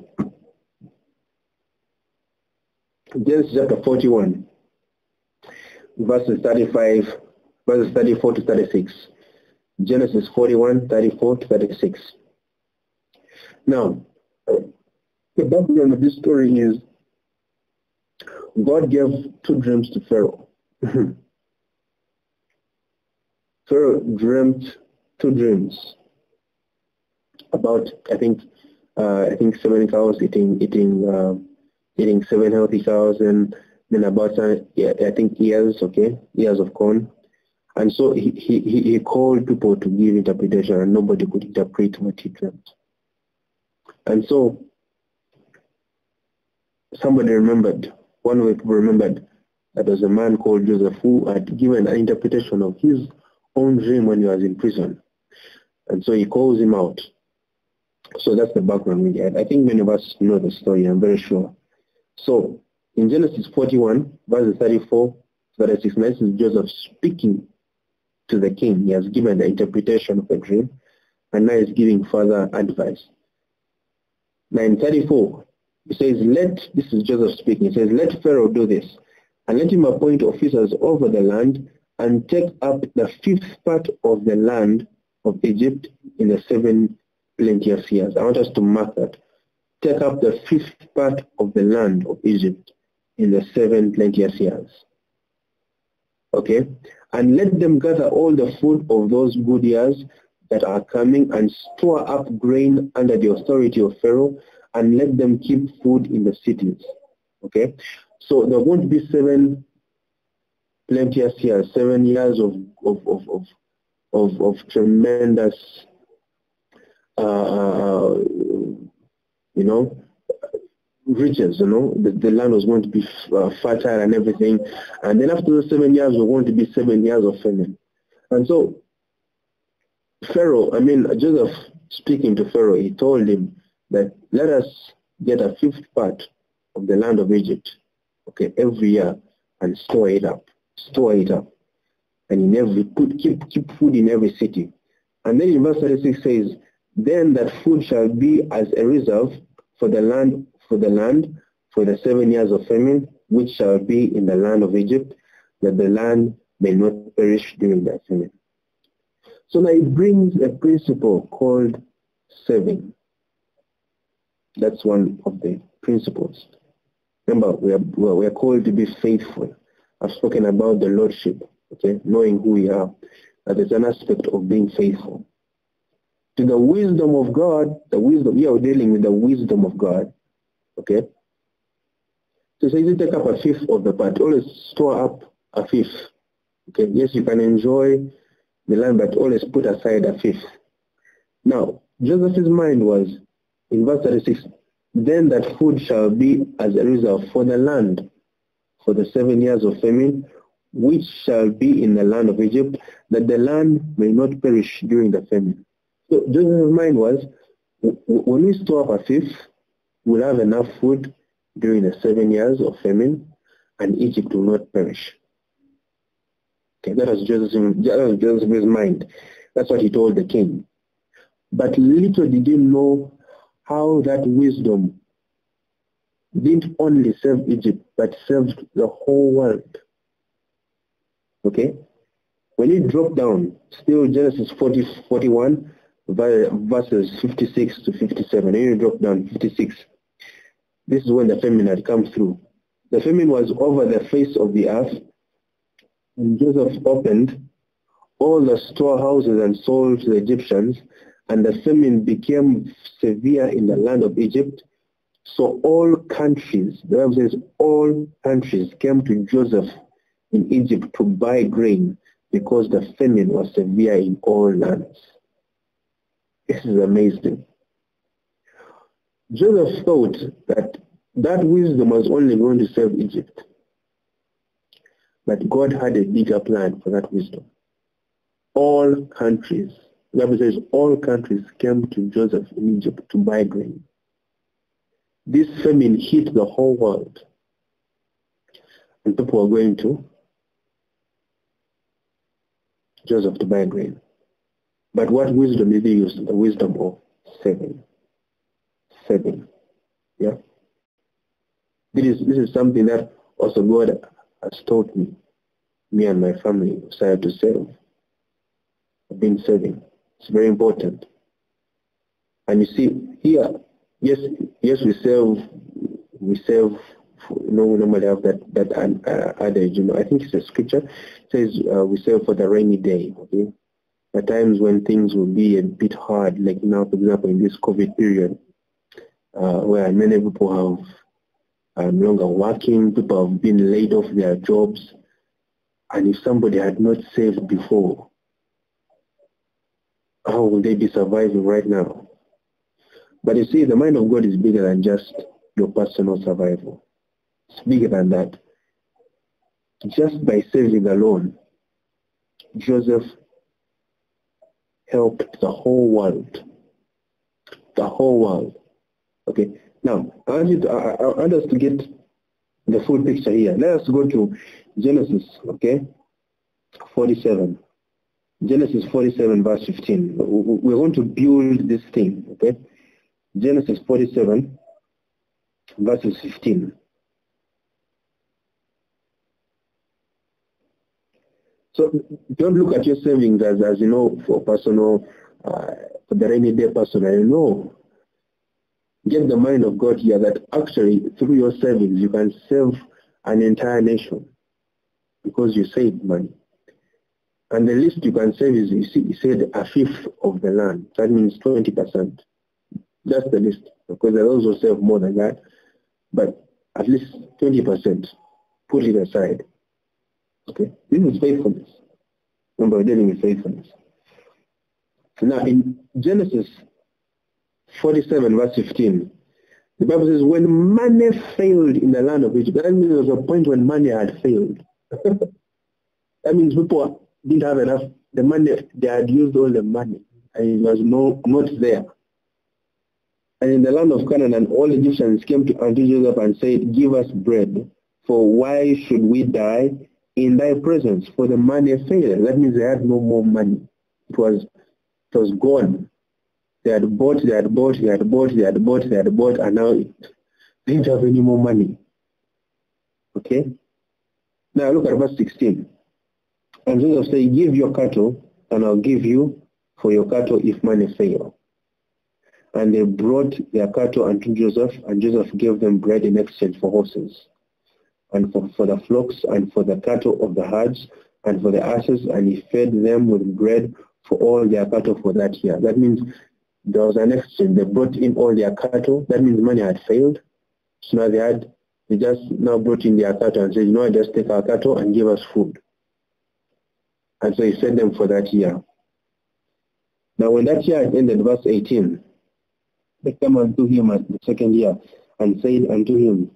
41, verses 34 to 36. Genesis 41, 34 to 36. Now, the background of this story is God gave two dreams to Pharaoh. Pharaoh dreamt two dreams about, I think 7 cows eating 7 healthy cows, and then about ears, okay, ears of corn. And so he called people to give interpretation, and nobody could interpret what he dreamt. And so somebody remembered. One of people remembered that there was a man called Joseph who had given an interpretation of his own dream when he was in prison. And so he calls him out. So that's the background we had. I think many of us know the story, I'm very sure. So in Genesis 41, verses 34, 36, this is Joseph speaking to the king. He has given the interpretation of the dream, and now he's giving further advice. Now in 34, he says, this is Joseph speaking, he says, let Pharaoh do this, and let him appoint officers over the land, and take up the 5th part of the land of Egypt in the 7 plenteous years. I want us to mark that. Take up the 5th part of the land of Egypt in the 7 plenteous years. Okay? And let them gather all the food of those good years that are coming, and store up grain under the authority of Pharaoh, and let them keep food in the cities. Okay? So there won't be 7 plenteous years, 7 years of tremendous, riches, the land was going to be fertile and everything. And then after those 7 years, we're going to be 7 years of famine. And so Pharaoh, Joseph speaking to Pharaoh, he told him that let us get a 5th part of the land of Egypt, okay, every year, and store it up. And in every, keep food in every city. And then in verse 36 says, then that food shall be as a reserve for the land, for the 7 years of famine, which shall be in the land of Egypt, that the land may not perish during that famine. So now it brings a principle called saving. That's one of the principles. Remember, we are called to be faithful. I've spoken about the Lordship, okay, knowing who we are. That is an aspect of being faithful. To the wisdom of God, we are dealing with the wisdom of God, okay? So it says you take up a 5th of the part, always store up a 5th, okay? Yes, you can enjoy the land, but always put aside a 5th. Now, Joseph's mind was, in verse 36, then that food shall be as a reserve for the land, for the 7 years of famine, which shall be in the land of Egypt, that the land may not perish during the famine. So Joseph's mind was, when we store up our faith, we'll have enough food during the 7 years of famine, and Egypt will not perish. Okay, that was Joseph's mind. That's what he told the king. But little did he know how that wisdom didn't only serve Egypt, but served the whole world. Okay? When you drop down, still Genesis 41, verses 56 to 57, when you drop down 56, this is when the famine had come through. The famine was over the face of the earth, and Joseph opened all the storehouses and sold to the Egyptians, and the famine became severe in the land of Egypt. So all countries, the Bible says, all countries came to Joseph in Egypt to buy grain, because the famine was severe in all lands. This is amazing. Joseph thought that wisdom was only going to serve Egypt. But God had a bigger plan for that wisdom. All countries, the Bible says, all countries came to Joseph in Egypt to buy grain. This famine hit the whole world. And people were going to Joseph to buy grain. But what wisdom did he use? The wisdom of saving. Saving. Yeah? This is something that also God has taught me and my family, started to save. I've been saving. It's very important. And you see, here, yes, we serve, you know, we normally have that adage, you know, I think it's a scripture, it says we serve for the rainy day, okay? At times when things will be a bit hard, like now, for example, in this COVID period, where many people have no longer working, people have been laid off their jobs, and if somebody had not saved before, how will they be surviving right now? But you see, the mind of God is bigger than just your personal survival. It's bigger than that. Just by saving alone, Joseph helped the whole world. The whole world. Okay, now, I want us to get the full picture here. Let us go to Genesis, okay, 47. Genesis 47, verse 15. We want to build this thing, okay? Genesis 47, verses 15. So don't look at your savings as you know, for personal, for the rainy day personal, you know. Get the mind of God here that actually through your savings you can save an entire nation because you saved money. And the least you can save is, you said, a fifth of the land. That means 20%. That's the least, because I also save more than that, but at least 20%, put it aside. Okay, this is faithfulness. Remember, we're dealing with faithfulness. Now, in Genesis 47, verse 15, the Bible says, when money failed in the land of Egypt, that means there was a point when money had failed. That means people didn't have enough, the money, they had used all the money, and it was not there. And in the land of Canaan, all Egyptians came to Joseph and said, give us bread, for why should we die in thy presence? For the money failed. That means they had no more money. It was gone. They had bought, and now it didn't have any more money. Okay? Now look at verse 16. And Joseph said, give your cattle, and I'll give you for your cattle if money fail. And they brought their cattle unto Joseph, and Joseph gave them bread in exchange for horses, and for the flocks, and for the cattle of the herds, and for the asses, and he fed them with bread for all their cattle for that year. That means there was an exchange. They brought in all their cattle. That means money had failed. So now they just now brought in their cattle and said, you know, just take our cattle and give us food. And so he fed them for that year. Now when that year ended, verse 18, they came unto him at the second year, and said unto him,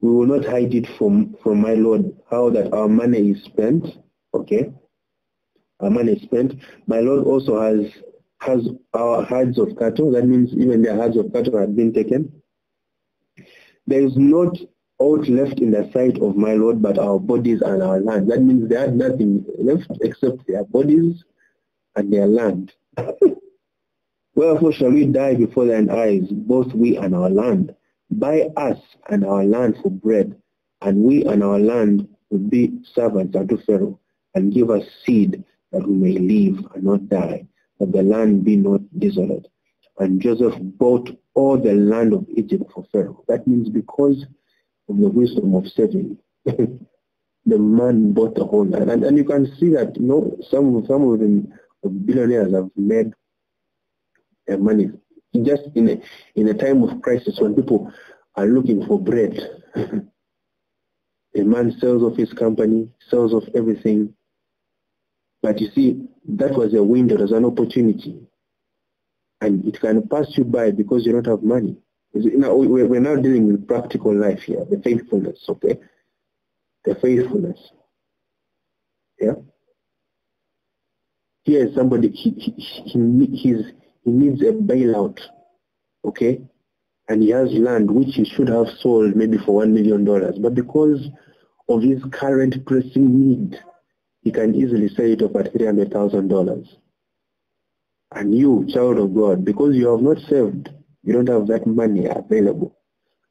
we will not hide it from my Lord, how that our money is spent. Okay? Our money is spent. My Lord also has herds of cattle. That means even their herds of cattle had been taken. There is not aught left in the sight of my Lord but our bodies and our land. That means they had nothing left except their bodies and their land. Wherefore shall we die before thine eyes, both we and our land? Buy us and our land for bread, and we and our land will be servants unto Pharaoh, and give us seed that we may live and not die, that the land be not desolate. And Joseph bought all the land of Egypt for Pharaoh. That means because of the wisdom of saving, the man bought the whole land. And you can see that, you know, some of the billionaires have made their money just in a time of crisis when people are looking for bread. A man sells off his company, sells off everything. But you see, that was a window, that was an opportunity. And it can pass you by because you don't have money. Now, we're now dealing with practical life here, the faithfulness, okay? The faithfulness, yeah? Here is somebody, he needs a bailout, okay? And he has land which he should have sold maybe for $1 million. But because of his current pressing need, he can easily sell it off at $300,000. And you, child of God, because you have not saved, you don't have that money available,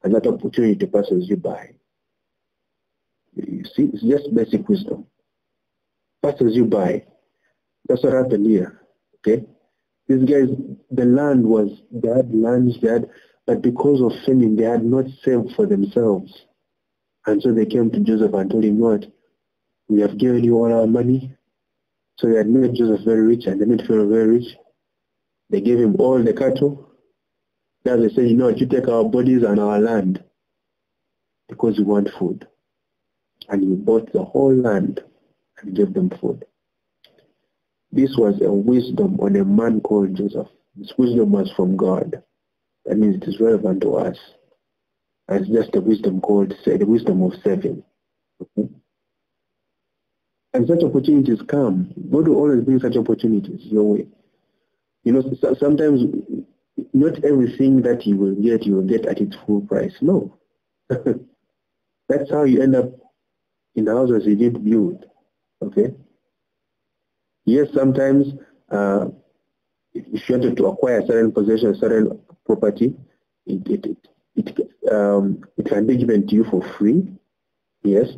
and that opportunity passes you by. You see, it's just basic wisdom. Passes you by. That's what happened here. Okay? These guys, the land was, they had lands, they had, but because of famine, they had not saved for themselves. And so they came to Joseph and told him, what? We have given you all our money. So they had made Joseph very rich, and they made Pharaoh very rich. They gave him all the cattle. Now they said, you know what, you take our bodies and our land because we want food. And you bought the whole land and gave them food. This was a wisdom on a man called Joseph. This wisdom was from God. That means it is relevant to us. And it's just a wisdom called, say, the wisdom of saving. Okay? And such opportunities come. God will always bring such opportunities your way. You know, sometimes not everything that you will get at its full price. No. That's how you end up in houses you didn't build. Okay? Yes, sometimes if you wanted to acquire certain possession, certain property, it can be given to you for free. Yes,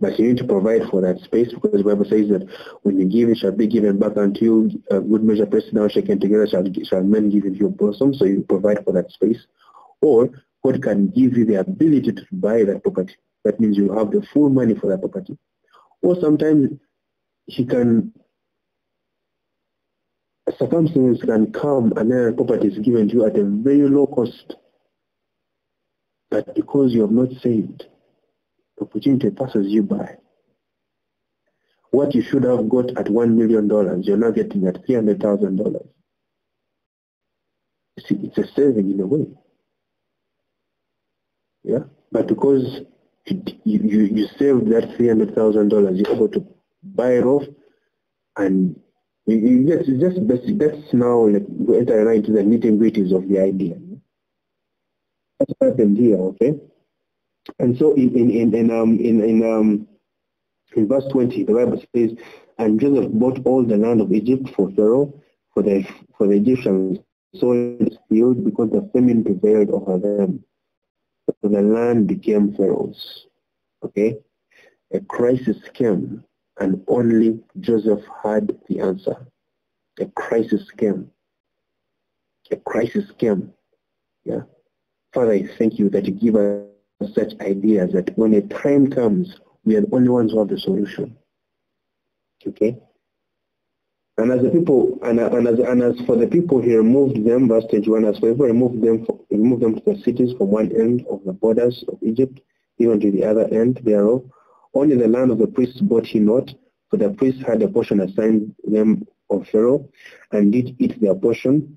but you need to provide for that space, because the Bible says that when you give, it shall be given back unto you. A good measure pressed down, shaken together, shall men give into your bosom. So you provide for that space. Or God can give you the ability to buy that property. That means you have the full money for that property. Or sometimes he can, circumstances can come and then a property is given to you at a very low cost. But because you have not saved, opportunity passes you by. What you should have got at $1 million, you're now getting at $300,000. See, it's a saving in a way. Yeah, but because you saved that $300,000, you're able to buy it off, and you get just basic. That's now like we enter into the nitty-gritties of the idea. That's what happened here, okay. And so in verse 20, the Bible says, and Joseph bought all the land of Egypt for Pharaoh, for the Egyptians soil field, because the famine prevailed over them. So the land became Pharaoh's. Okay? A crisis came, and only Joseph had the answer. A crisis came. A crisis came. Yeah? Father, I thank you that you give us such ideas that when a time comes, we are the only ones who have the solution. Okay? And as the people, and as for the people, he removed them, verse 21, as for people, removed them to the cities from one end of the borders of Egypt, even to the other end thereof. Only the land of the priests bought he not, for the priests had a portion assigned them of Pharaoh, and did eat their portion,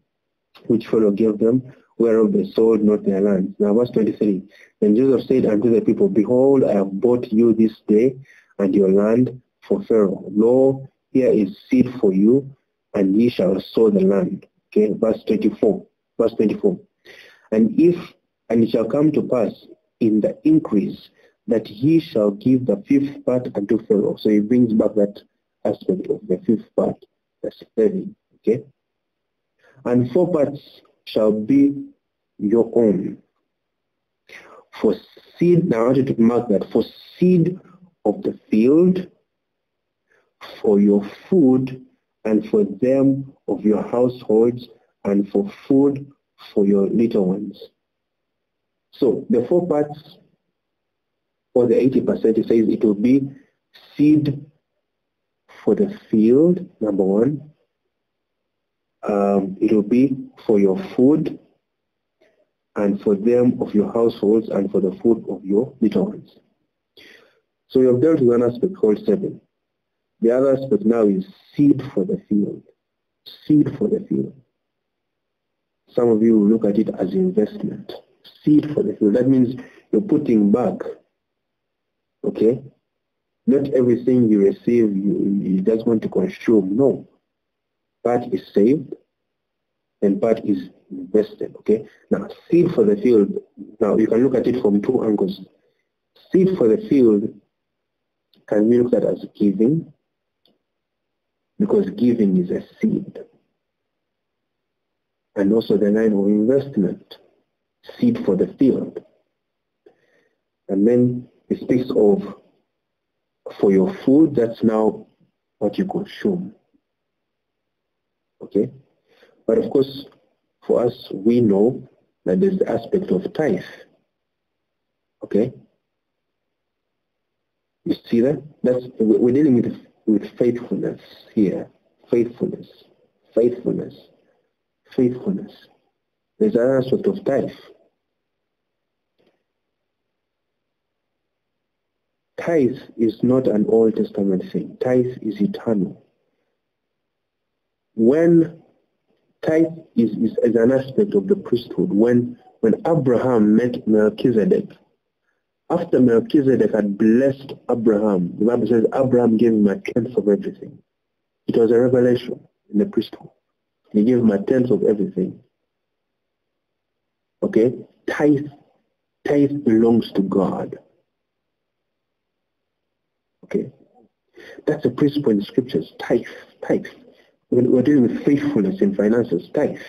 which Pharaoh gave them, whereof they sold not their lands. Now verse 23, then Joseph said unto the people, behold, I have bought you this day and your land for Pharaoh. Lo, here is seed for you, and ye shall sow the land. say verse 24, and it shall come to pass in the increase that he shall give the fifth part unto Pharaoh. So he brings back that aspect of the fifth part, that's 30, okay? And 4 parts shall be your own. For seed, now I want you to mark that, for seed of the field, for your food, and for them of your households, and for food for your little ones. So the 4 parts, or the 80%, it says it will be seed for the field, number 1. It will be for your food, and for them of your households, and for the food of your little ones. So you have dealt with one aspect called 7. The other aspect now is seed for the field. Seed for the field. Some of you will look at it as investment. Seed for the field. That means you're putting back, okay? Not everything you receive you just want to consume, no. Part is saved and part is invested, okay? Now, seed for the field, now you can look at it from 2 angles. Seed for the field can be looked at as giving, because giving is a seed. And also the line of investment, seed for the field. And then it speaks of for your food, that's now what you consume. Okay? But of course, for us, we know that there's the aspect of tithe. Okay? You see that? That's, we're dealing with faithfulness here. Faithfulness. Faithfulness. Faithfulness. There's an aspect of tithe. Tithe is not an Old Testament thing. Tithe is eternal. When tithe is an aspect of the priesthood, when Abraham met Melchizedek, after Melchizedek had blessed Abraham, the Bible says Abraham gave him a tenth of everything. It was a revelation in the priesthood. He gave him a tenth of everything. Okay? Tithe belongs to God. Okay? That's a principle in the scriptures. Tithe. We're dealing with faithfulness in finances. Tithe.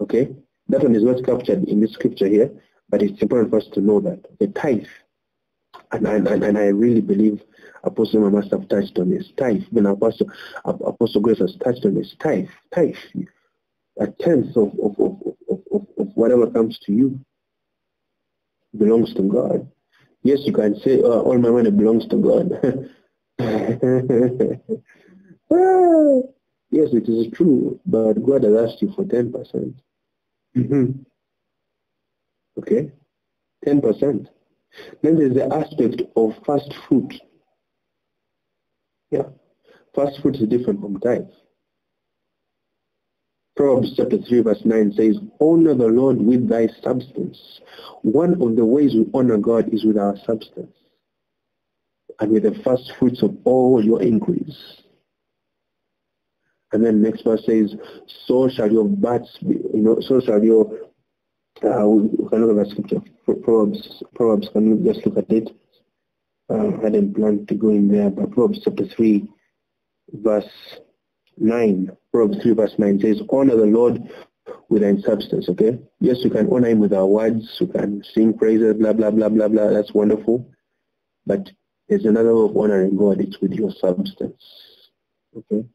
Okay? That one is not captured in this scripture here, but it's important for us to know that. The tithe, and I really believe Apostle must have touched on this. Tithe, when Apostle Grace has touched on this. Tithe. A tenth of whatever comes to you belongs to God. Yes, you can say, oh, all my money belongs to God. Well, yes, it is true, but God has asked you for 10%. Okay? 10%. Then there's the aspect of fast food. Yeah. Fast food is different from tithe. Proverbs chapter 3 verse 9 says, honor the Lord with thy substance. One of the ways we honor God is with our substance and with the first fruits of all your increase. And then next verse says, so shall your bats be, so shall your, we can look at that scripture, Proverbs, can you just look at it? I didn't plan to go in there, but Proverbs chapter 3, verse 9, Proverbs 3, verse 9 says, honor the Lord with thy substance, okay? Yes, you can honor him with our words, you can sing praises, blah, blah, blah, blah, blah, that's wonderful. But there's another way of honoring God, it's with your substance, okay?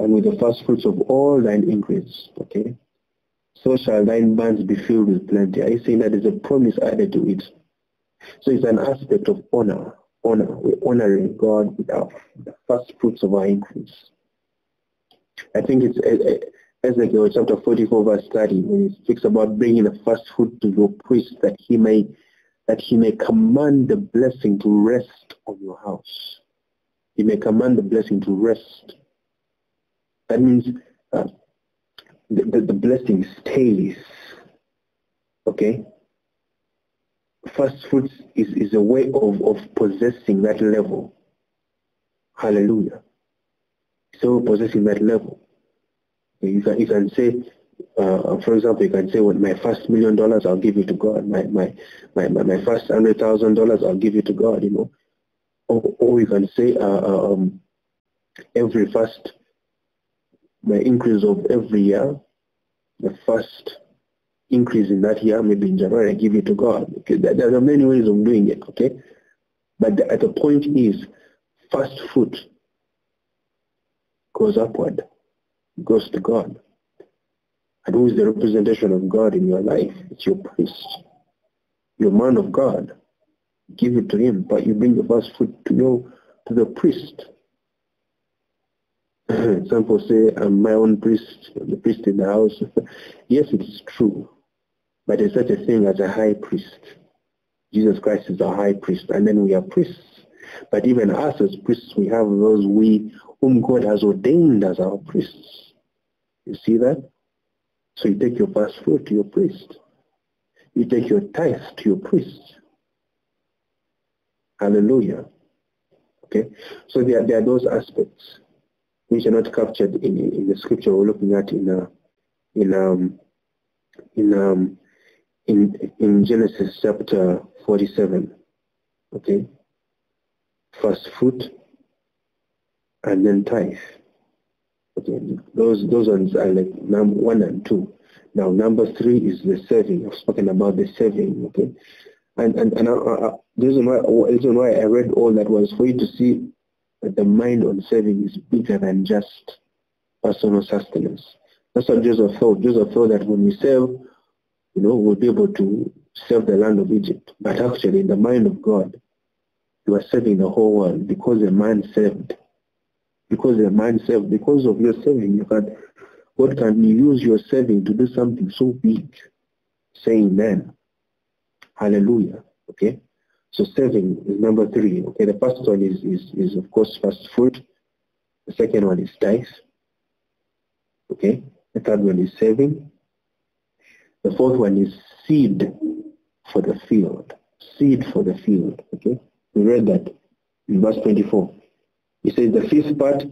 And with the first fruits of all thine increase, okay? So shall thine barns be filled with plenty. I see that is a promise added to it. So it's an aspect of honor. Honor. We're honoring God with the first fruits of our increase. I think it's Ezekiel chapter 44 verse 30 when it speaks about bringing the first fruit to your priest that he may command the blessing to rest on your house. He may command the blessing to rest. That means the blessing stays, okay? First fruits is a way of possessing that level. Hallelujah. So possessing that level. You can say, for example, you can say, well, my first $1 million, I'll give it to God. My first $100,000, I'll give it to God, you know. Or you can say, my increase of every year, the first increase in that year, maybe in January, I give it to God. Okay, there are many ways of doing it, okay? But the point is, first fruit goes upward, goes to God. And who is the representation of God in your life? It's your priest, your man of God. Give it to him, but you bring the first fruit to the priest. Some people say, I'm my own priest, the priest in the house. Yes, it is true, but there's such a thing as a high priest. Jesus Christ is a high priest, and then we are priests. But even us as priests, we have those whom God has ordained as our priests. You see that? So you take your first fruit to your priest. You take your tithe to your priest. Hallelujah. Okay? So there are those aspects which are not captured in the scripture we're looking at in Genesis chapter 47. Okay? First fruit and then tithe. Okay, those ones are like number 1 and 2. Now number 3 is the serving. I've spoken about the serving, okay? And the reason why I read all that was for you to see that the mind on serving is bigger than just personal sustenance. That's what Joseph thought. Joseph thought that when we serve, you know, we'll be able to serve the land of Egypt. But actually, in the mind of God, you are serving the whole world because a man served. Because a man served. Because of your serving, God can use your serving to do something so big. Say amen. Hallelujah. Okay. So serving is number 3. Okay, the first one is of course first fruit. The second one is tithe. Okay. The third one is saving. The fourth one is seed for the field. Seed for the field. Okay. We read that in verse 24. It says the fifth part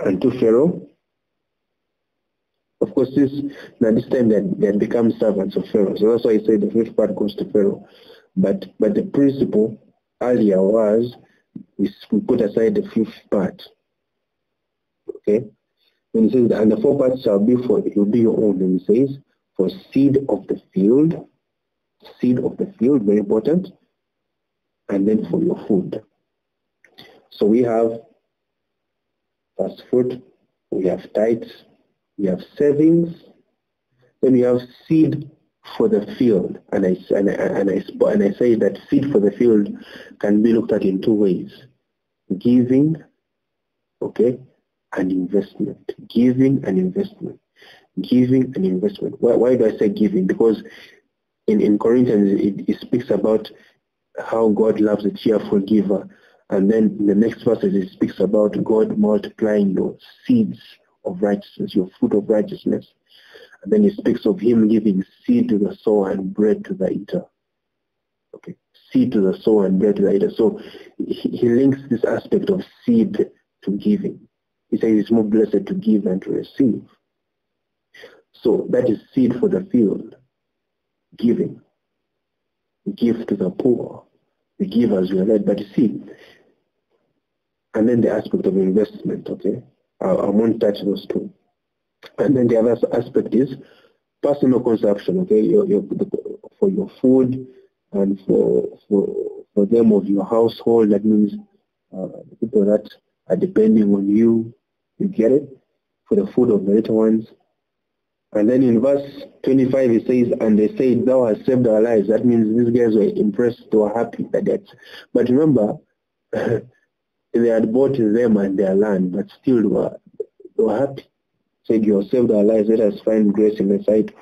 and to Pharaoh. Of course, this time they had become servants of Pharaoh. So that's why he said the fifth part goes to Pharaoh. But the principle earlier was we put aside the fifth part. Okay? And it says, and the 4 parts shall be for it will be your own. And it says, for seed of the field. Seed of the field, very important. And then for your food. So we have first fruit, we have tithes, we have savings, then we have seed for the field. And I say that seed for the field can be looked at in 2 ways. Giving, okay, and investment. Giving and investment. Giving and investment. Why do I say giving? Because in Corinthians it speaks about how God loves a cheerful giver. And then in the next verse it speaks about God multiplying your seeds of righteousness, your fruit of righteousness. And then it speaks of him giving seed to the sower and bread to the eater. Okay, seed to the sower and bread to the eater. So he links this aspect of seed to giving. He says it's more blessed to give than to receive. So that is seed for the field, giving. Give to the poor, we give as we are led, but you see. And then the aspect of investment, okay? I won't touch those 2. And then the other aspect is personal consumption, okay? For your food and for them of your household, that means people that are depending on you, you get it? For the food of the little ones. And then in verse 25 it says, and they said, thou hast saved our lives. That means these guys were impressed, they were happy that that. But remember, they had bought them and their land, but still they were happy. Said, you have saved our lives, let us find grace in the sight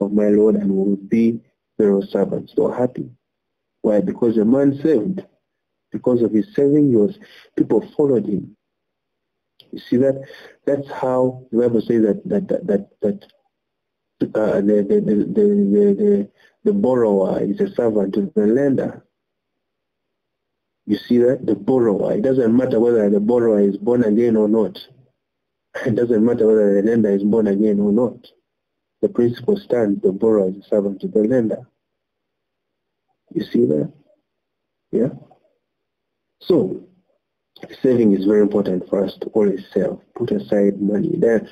of my Lord, and we will be Pharaoh's servants. They were happy. Why? Because a man saved. Because of his saving, people followed him. You see that? That's how the Bible says that the borrower is a servant to the lender. You see that? The borrower. It doesn't matter whether the borrower is born again or not. It doesn't matter whether the lender is born again or not. The principle stands, the borrower is a servant to the lender. You see that? Yeah? So, saving is very important for us to always save. Put aside money. There,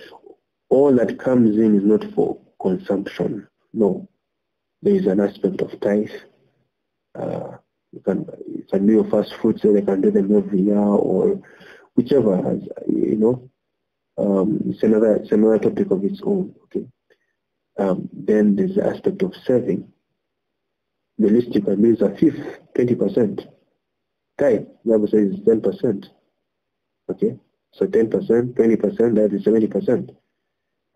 all that comes in is not for consumption. No. There is an aspect of tithe. You can do your first fruits, so they can do them every year or whichever has, you know. It's another topic of its own. Okay. Then there's the aspect of saving. The least you can do is a fifth, 20%. Tithe, the Bible says 10%. Okay, so 10%, 20%, that is 70%,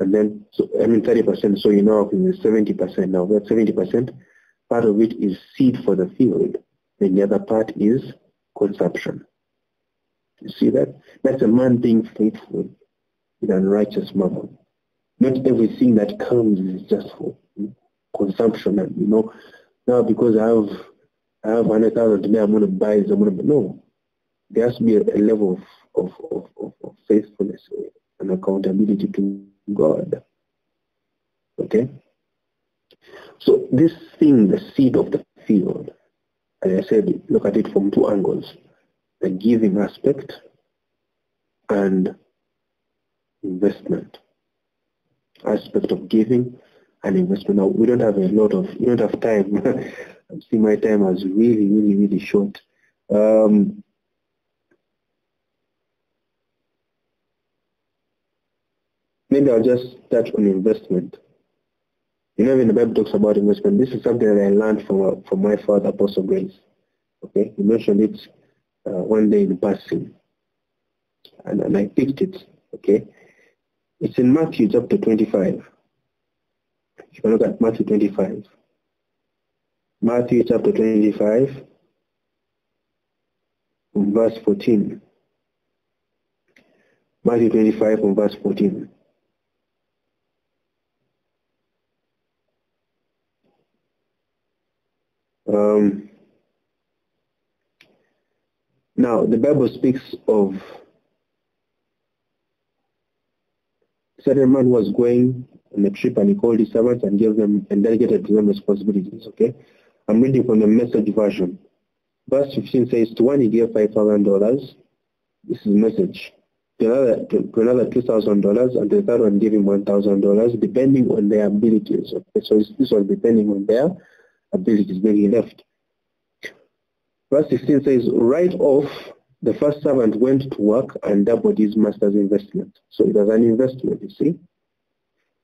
and then 30%. So you know, 70%. Now that 70%, part of it is seed for the field, and the other part is consumption. You see that? That's a man being faithful in an unrighteous mammon. Not everything that comes is just for consumption, and you know, now because I have 100,000 today, I'm going to buy this, I'm going to... No. There has to be a level of faithfulness and accountability to God. Okay? So this thing, the seed of the field, as I said, look at it from two angles. The giving aspect and investment. Aspect of giving and investment. Now, we don't have you don't have time. I'm seeing my time as really short. Maybe I'll just touch on investment. You know, when the Bible talks about investment, this is something that I learned from my father, Apostle Grace. Okay, he mentioned it one day in passing, and I picked it. Okay, it's in Matthew chapter 25. You can look at Matthew 25. Matthew chapter 25, from verse 14. Matthew 25, from verse 14. Now, the Bible speaks of a certain man who was going on a trip, and he called his servants and gave them and delegated to them responsibilities. Okay. I'm reading from the Message version. Verse 15 says, to one he gave $5,000. This is Message. To another $2,000, and the third one gave him $1,000, depending on their abilities. Okay, so this was depending on their abilities when he left. Verse 16 says, right off, the first servant went to work and doubled his master's investment. So it was an investment, you see.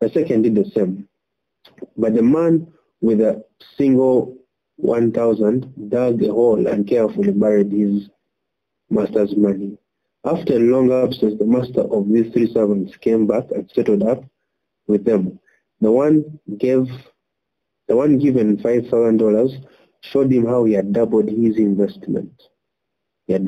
The second did the same. But the man with a single 1,000 dug a hole and carefully buried his master's money. After a long absence, the master of these three servants came back and settled up with them. The one given $5,000 showed him how he had doubled his investment. His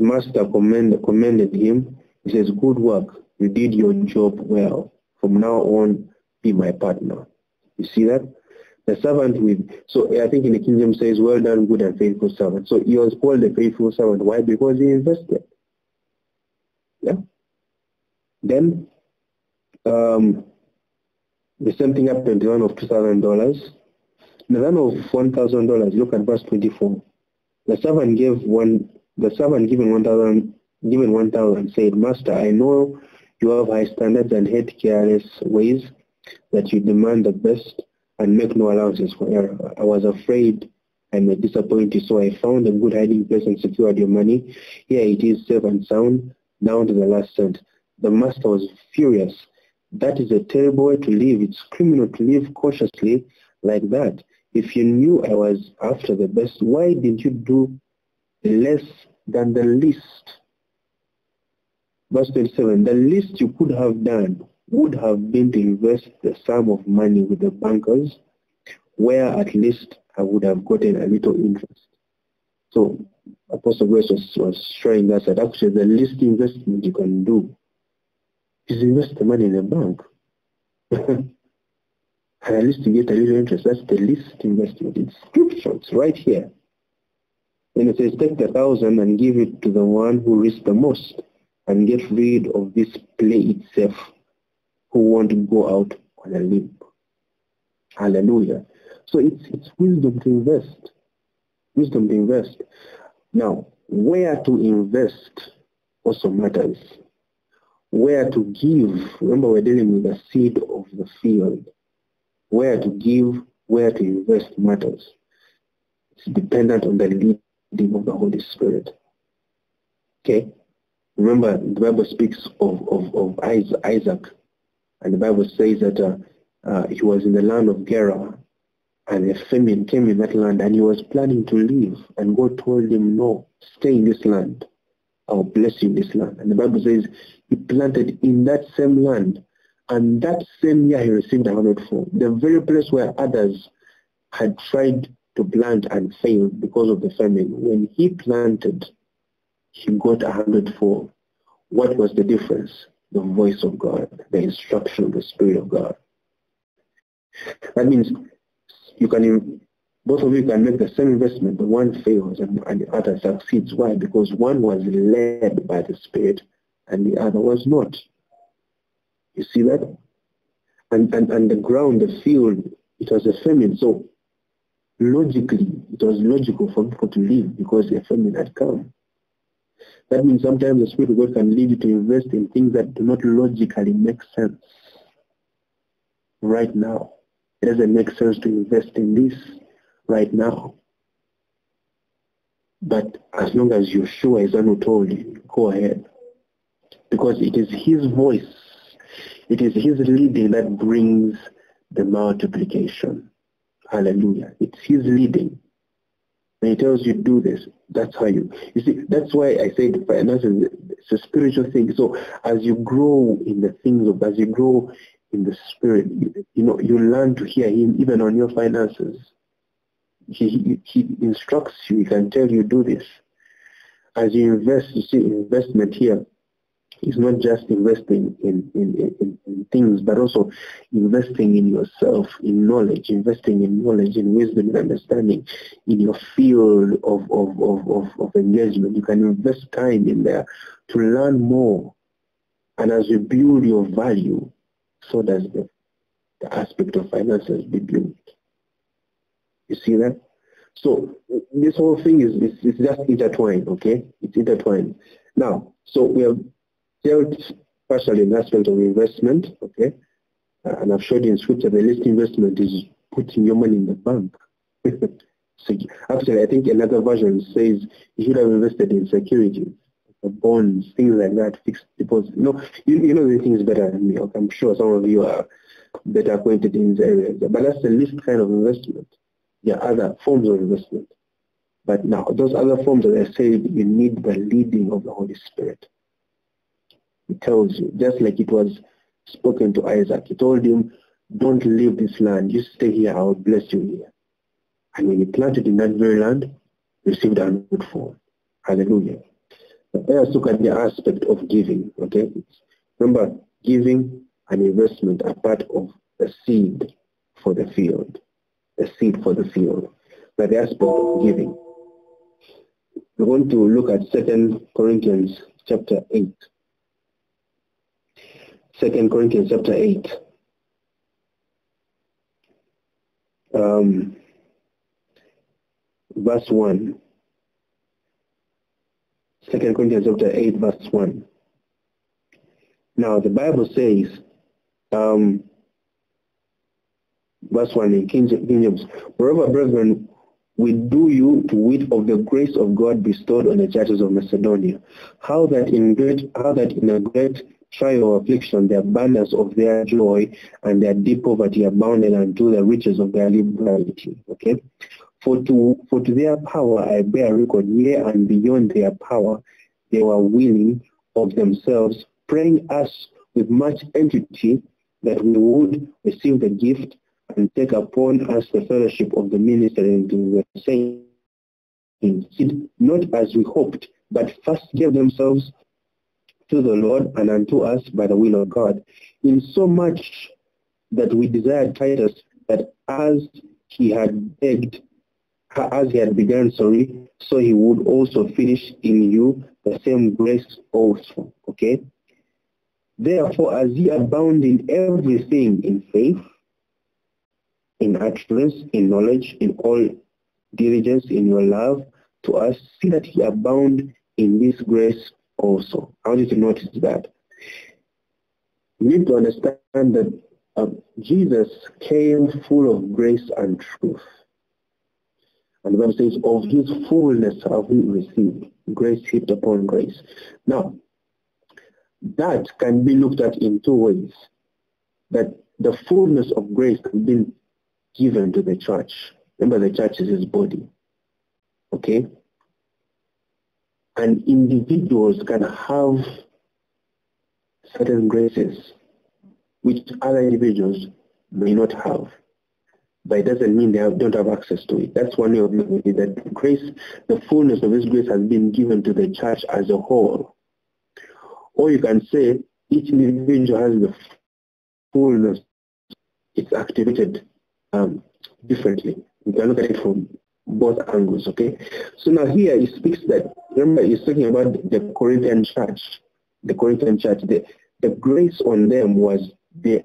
master commended him. He says, good work, you did your job well. From now on, be my partner. You see that? The servant with, so I think in the kingdom says, well done, good and faithful servant. So he was called a faithful servant. Why? Because he invested. Yeah. Then the same thing happened to the one of $2,000. The one of $1,000, look at verse 24. The servant given one thousand said, Master, I know you have high standards and hate careless ways, that you demand the best and make no allowances for error. I was afraid I may disappoint you, so I found a good hiding place and secured your money. Here it is, safe and sound, down to the last cent. The master was furious. That is a terrible way to live. It's criminal to live cautiously like that. If you knew I was after the best, why did you do less than the least? Verse 27, the least you could have done would have been to invest the sum of money with the bankers, where at least I would have gotten a little interest. So Apostle Grace was showing us that actually the least investment you can do is invest the money in a bank. And at least you get a little interest. That's the least investment. It's scriptures right here. And it says, take the 1,000 and give it to the one who risks the most. and get rid of this play itself, who want to go out on a limb. Hallelujah. So it's wisdom to invest. Wisdom to invest. Now, where to invest also matters. Where to give. Remember, we're dealing with the seed of the field. Where to give, where to invest matters. It's dependent on the leading of the Holy Spirit. Okay? Remember, the Bible speaks of Isaac, and the Bible says that he was in the land of Gerar, and a famine came in that land, and he was planning to leave, and God told him, no, stay in this land. I'll bless you in this land. And the Bible says he planted in that same land, and that same year he received 100-fold. The very place where others had tried to plant and failed because of the famine, when he planted, he got 100-fold. What was the difference? The voice of God, the instruction of the Spirit of God. That means you can, both of you can make the same investment, but one fails and the other succeeds. Why? Because one was led by the Spirit and the other was not. You see that? And the ground, the field, it was a famine. So logically, it was logical for people to leave because a famine had come. That means sometimes the Spirit of God can lead you to invest in things that do not logically make sense right now. It doesn't make sense to invest in this right now. But as long as you're sure, as Anu told you, go ahead. Because it is His voice, it is His leading that brings the multiplication. Hallelujah. It's His leading. When He tells you do this, that's how you see, that's why I said finances, it's a spiritual thing. So as you grow in the things of, as you grow in the Spirit, you know, you learn to hear Him even on your finances. He instructs you, He can tell you do this. As you invest, you see investment here is not just investing in things, but also investing in yourself, in knowledge, investing in knowledge, in wisdom, and understanding, in your field of engagement. You can invest time in there to learn more. And as you build your value, so does the aspect of finances be built. You see that? So this whole thing is just intertwined, okay? It's intertwined. Now, so we have dealt partially in aspect of investment, okay? And I've showed you in scripture the least investment is putting your money in the bank. So actually, I think another version says you should have invested in securities, bonds, things like that, fixed deposits. No, you know the things better than me. I'm sure some of you are better acquainted in these areas. But that's the least kind of investment. There are other forms of investment. But now, those other forms, as I said, you need the leading of the Holy Spirit. He tells you, just like it was spoken to Isaac. He told him, don't leave this land. You stay here. I will bless you here. And when he planted in that very land, received a fruitful. Hallelujah. Let us look at the aspect of giving, okay? Remember, giving and investment are part of the seed for the field. The seed for the field. But the aspect of giving. We want to look at 2 Corinthians chapter 8. 2 Corinthians chapter 8. Verse 1. 2 Corinthians chapter 8, verse 1. Now, the Bible says, verse 1 in King James, moreover, brethren, we do you to wit of the grace of God bestowed on the churches of Macedonia, how that in a great trial of affliction, the abundance of their joy and their deep poverty abounded unto the riches of their liberality. Okay? For to their power I bear record, yea, and beyond their power they were willing of themselves, praying us with much entreaty that we would receive the gift and take upon us the fellowship of the ministering to the saints, not as we hoped, but first gave themselves to the Lord and unto us by the will of God, in so much that we desired Titus that as he had begun, so he would also finish in you the same grace also. Okay? Therefore, as ye abound in everything, in faith, in utterance, in knowledge, in all diligence, in your love to us, see that ye abound in this grace also. I want you to notice that. You need to understand that Jesus came full of grace and truth. And the Bible says, of his fullness have we received, grace heaped upon grace. Now, that can be looked at in two ways. That the fullness of grace has been given to the church. Remember, the church is his body. Okay? And individuals can have certain graces which other individuals may not have. But it doesn't mean they don't have access to it. That's one way of looking at it, that grace, the fullness of this grace has been given to the church as a whole. Or you can say each individual has the fullness. It's activated differently. You can look at it from both angles, okay? So now here he speaks that, remember he's talking about the Corinthian church. The Corinthian church, the grace on them was, they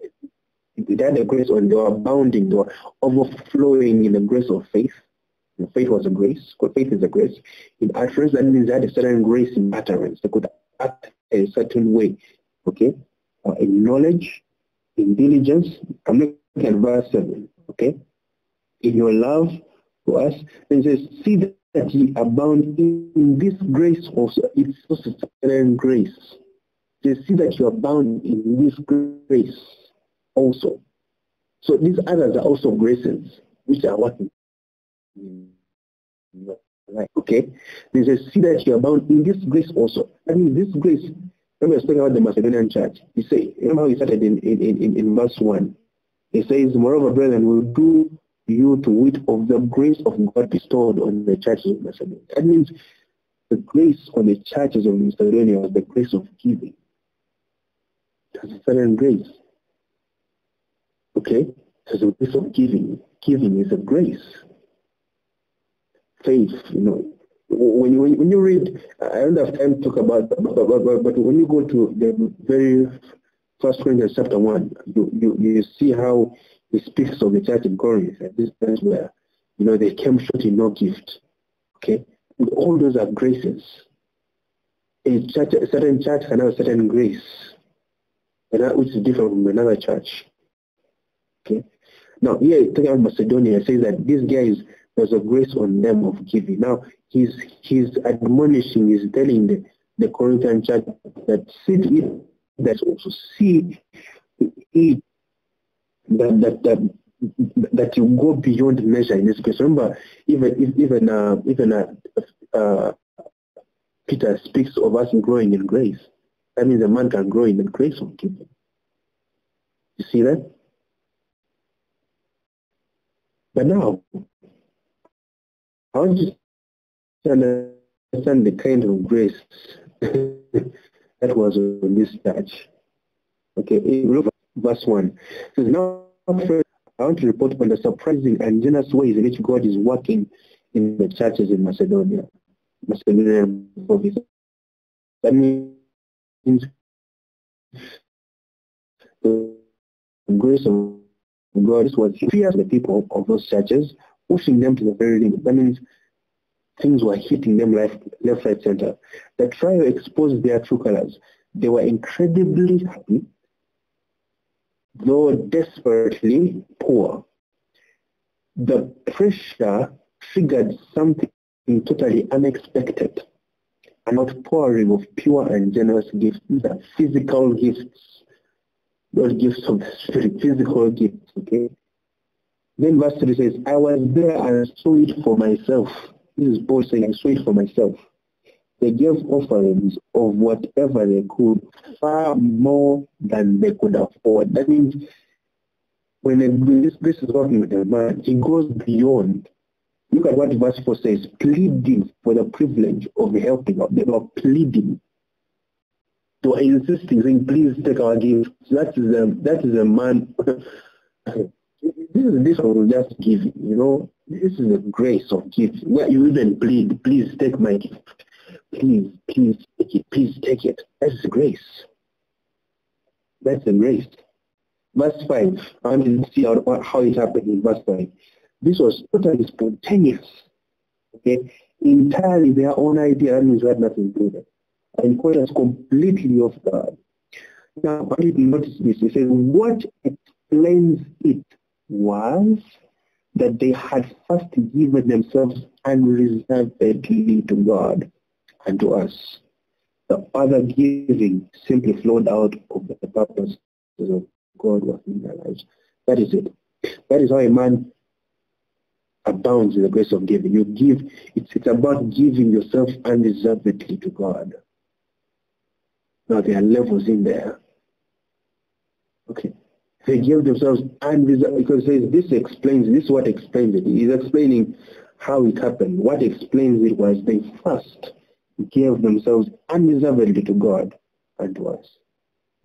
had the grace on, they were abounding, they were overflowing in the grace of faith. And faith was a grace, faith is a grace. In utterance, that means they had a certain grace in utterance. They could act a certain way, okay? Or in knowledge, in diligence, I'm looking at verse 7, okay? In your love to us, and it says, see that ye abound in this grace also. It's also a certain grace. They see that you abound in this grace also. So these others are also graces which are working in your life. Okay? They say, see that you abound in this grace also. I mean, this grace, remember speaking about the Macedonian church. You say, remember how he started in verse 1. He says, moreover, brethren, will do you to wit of the grace of God bestowed on the churches of Macedonia. That means the grace on the churches of Macedonia was the grace of giving. There's a certain grace. Okay? There's a grace of giving. Giving is a grace. Faith, you know. When you read, I don't have time to talk about, but when you go to the very first Corinthians chapter 1, you see how he speaks of the church in Corinth at this place where, you know, they came short in no gift. Okay? And all those are graces. A certain church can have a certain grace, and that which is different from another church. Okay? Now, here, talking about Macedonia, it says that these guys, there's a grace on them of giving. Now, he's admonishing, he's telling the Corinthian church that that you go beyond measure in this case. Remember, even Peter speaks of us growing in grace. That means a man can grow in the grace of giving. You see that? But now, I want you to understand the kind of grace that was on this church. Okay, look at verse 1. It says, now first, I want to report on the surprising and generous ways in which God is working in the churches in Macedonia. That means the grace of God was fierce the people of those churches, pushing them to the very limit. That means things were hitting them left, right, center. The trial exposed their true colors. They were incredibly happy, though desperately poor. The pressure triggered something totally unexpected, an outpouring of pure and generous gifts. These are physical gifts, not gifts of the spirit, physical gifts, okay? Then verse 3 says, I was there and saw it for myself. This is Paul saying, I saw it for myself. They gave offerings of whatever they could, far more than they could afford. That means when this grace is working with a man, he goes beyond. Look at what verse 4 says, pleading for the privilege of helping out. They were pleading. They were insisting, saying, please take our gifts. That is a man. This will just give, you know. This is the grace of gifts. Where you even plead, please take my gift. Please, please take it. Please take it. That's the grace. That's the grace. Verse 5. I mean, see how it happened in verse 5. This was totally spontaneous. Okay? Entirely their own idea, and had nothing to do with it. And caught us completely off guard. Now, I did notice this. It says, what explains it was that they had first given themselves unreservedly to God and to us. The other giving simply flowed out of the purpose of God working in their lives. That is it. That is how a man abounds in the grace of giving. You give, it's about giving yourself unreservedly to God. Now there are levels in there. Okay. They gave themselves unreservedly, because it says this is what explains it. He's explaining how it happened. What explains it was they first gave themselves unreservedly to God and to us.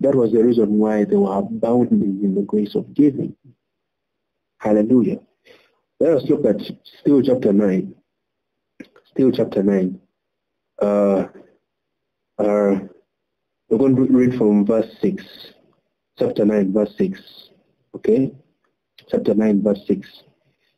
That was the reason why they were abounding in the grace of giving. Hallelujah. Let us look at still chapter 9. Still chapter 9. We're going to read from verse 6. Chapter 9, verse 6. Okay? Chapter 9, verse 6.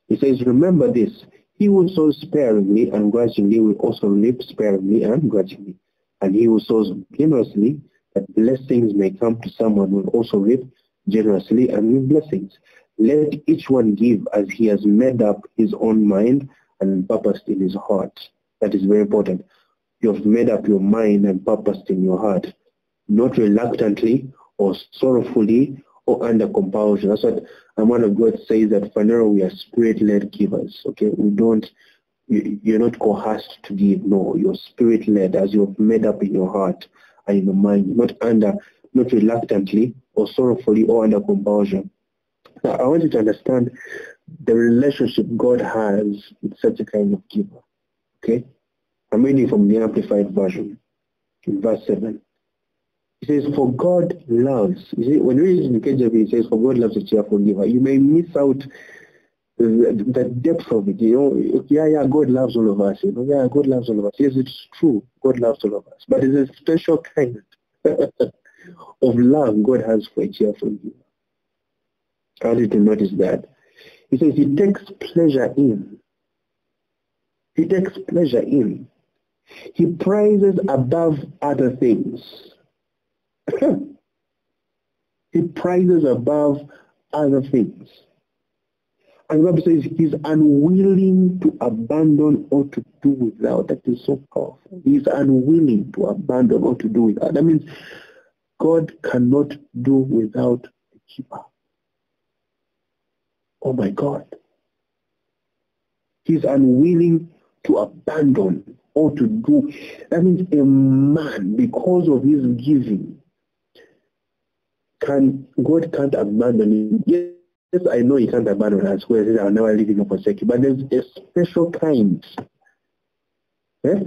It says, remember this, he who sows sparingly and grudgingly will also reap sparingly and grudgingly. And he who sows generously, that blessings may come to someone, will also reap generously and with blessings. Let each one give as he has made up his own mind and purposed in his heart. That is very important. You have made up your mind and purposed in your heart, not reluctantly or sorrowfully or under compulsion. That's what a man of God says that Phaneroo, we are spirit-led givers. Okay, we don't. You're not coerced to give. No, you're spirit-led as you have made up in your heart and in your mind, not reluctantly or sorrowfully or under compulsion. Now, I want you to understand the relationship God has with such a kind of giver. Okay? I'm reading from the Amplified Version, in verse 7. It says, for God loves, you see, when we read in KJV, it says, for God loves a cheerful giver. You may miss out the depth of it. You know, yeah, God loves all of us. You know, yeah, God loves all of us. Yes, it's true. God loves all of us. But it's a special kind of love God has for a cheerful giver. I want you to notice that. He says he takes pleasure in. He takes pleasure in. He prizes above other things. He prizes above other things. And the Bible says he's unwilling to abandon or to do without. That is so powerful. He's unwilling to abandon or to do without. That means God cannot do without the keeper. Oh my God. He's unwilling to abandon or to do. That means a man, because of his giving, God can't abandon him. Yes, I know he can't abandon us. Where he says, I'll never leave you nor forsake you. But there's a special kind. Eh?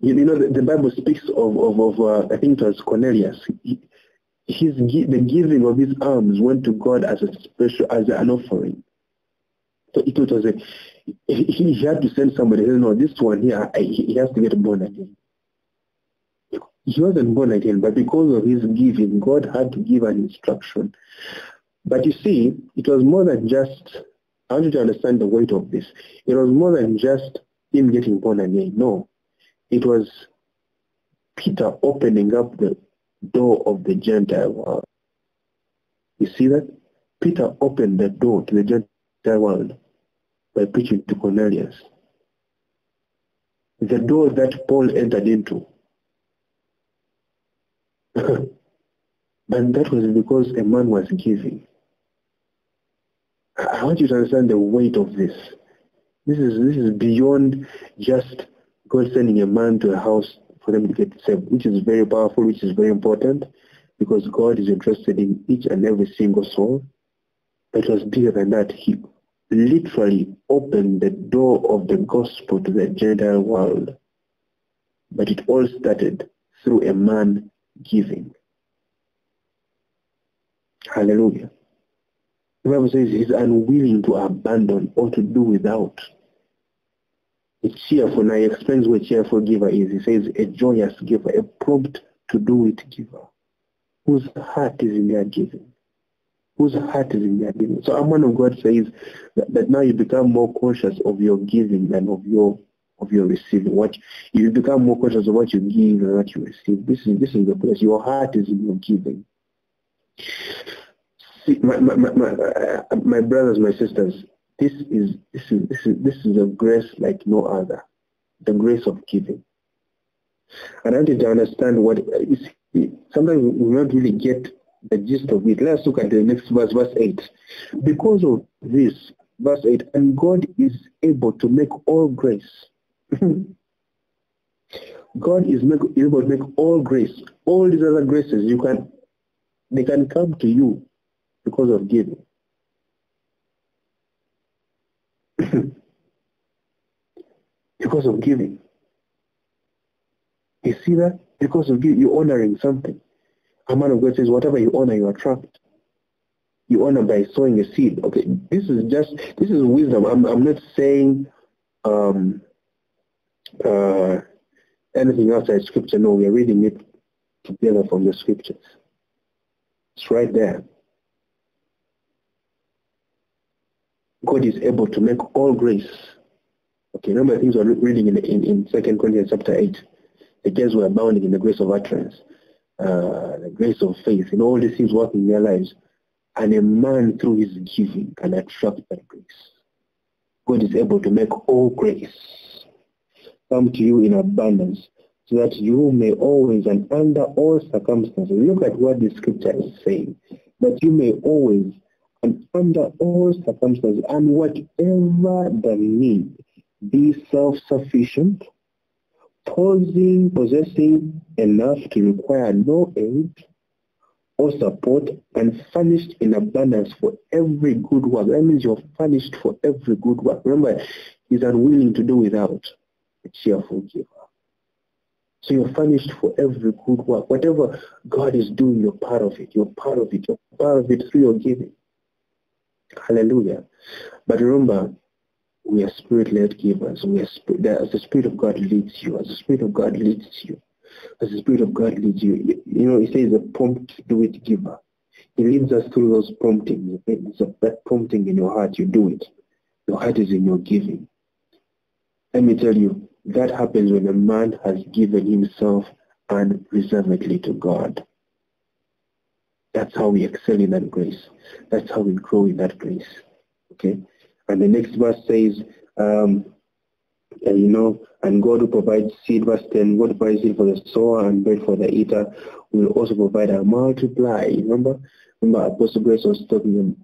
You know, the Bible speaks of I think it was Cornelius. The giving of his alms went to God as a special, as an offering. So it was he had to send somebody. No, this one here, he has to get born again. He wasn't born again, but because of his giving, God had to give an instruction. But you see, it was more than just. I want you to understand the weight of this. It was more than just him getting born again. No, it was Peter opening up the door of the Gentile world. You see that? Peter opened the door to the Gentile world by preaching to Cornelius. The door that Paul entered into. And that was because a man was giving. I want you to understand the weight of this. This is beyond just God sending a man to a house for them to get saved, which is very powerful, which is very important, because God is interested in each and every single soul. But it was bigger than that. He literally opened the door of the gospel to the Gentile world. But it all started through a man giving. Hallelujah. The Bible says he's unwilling to abandon or to do without. a cheerful, now he explains what a cheerful giver is. He says a joyous giver, a prompt to do it giver, whose heart is in their giving. Whose heart is in their giving. So a man of God says that now you become more cautious of your giving than of your receiving. You become more cautious of what you give and what you receive. This is the place. Your heart is in your giving. See, my brothers, my sisters, this is a grace like no other, the grace of giving. And I want you to understand what is. Sometimes we don't really get the gist of it. Let's look at the next verse, verse 8. Because of this, verse 8, and God is able to make all grace. God is able to make all grace. All these other graces, they can come to you because of giving. Because of giving. You see that? Because of giving, you're honoring something. A man of God says, whatever you honor, you attract. You honor by sowing a seed. Okay, this is wisdom. I'm not saying anything outside Scripture. No, we are reading it together from the Scriptures. It's right there. God is able to make all grace. Okay, remember things we're reading in 2 Corinthians chapter 8. Because we're abounding in the grace of utterance, the grace of faith, and all these things working in their lives. And a man through his giving can attract that grace. God is able to make all grace come to you in abundance, so that you may always and under all circumstances, look at what the Scripture is saying, that you may always and under all circumstances and whatever the need, be self-sufficient, possessing enough to require no aid or support, and furnished in abundance for every good work. That means you're furnished for every good work. Remember, he's unwilling to do without a cheerful giver. So you're furnished for every good work. Whatever God is doing, you're part of it. You're part of it. You're part of it through your giving. Hallelujah. But remember, we are spirit-led givers. As the Spirit of God leads you, you know, he says a prompt to do it giver. He leads us through those promptings. That prompting in your heart, you do it. Your heart is in your giving. Let me tell you, that happens when a man has given himself unreservedly to God. That's how we excel in that grace. That's how we grow in that grace. Okay? And the next verse says, and God who provides seed, verse 10, God provides seed for the sower and bread for the eater, will also provide and multiply. Remember Apostle Grace was talking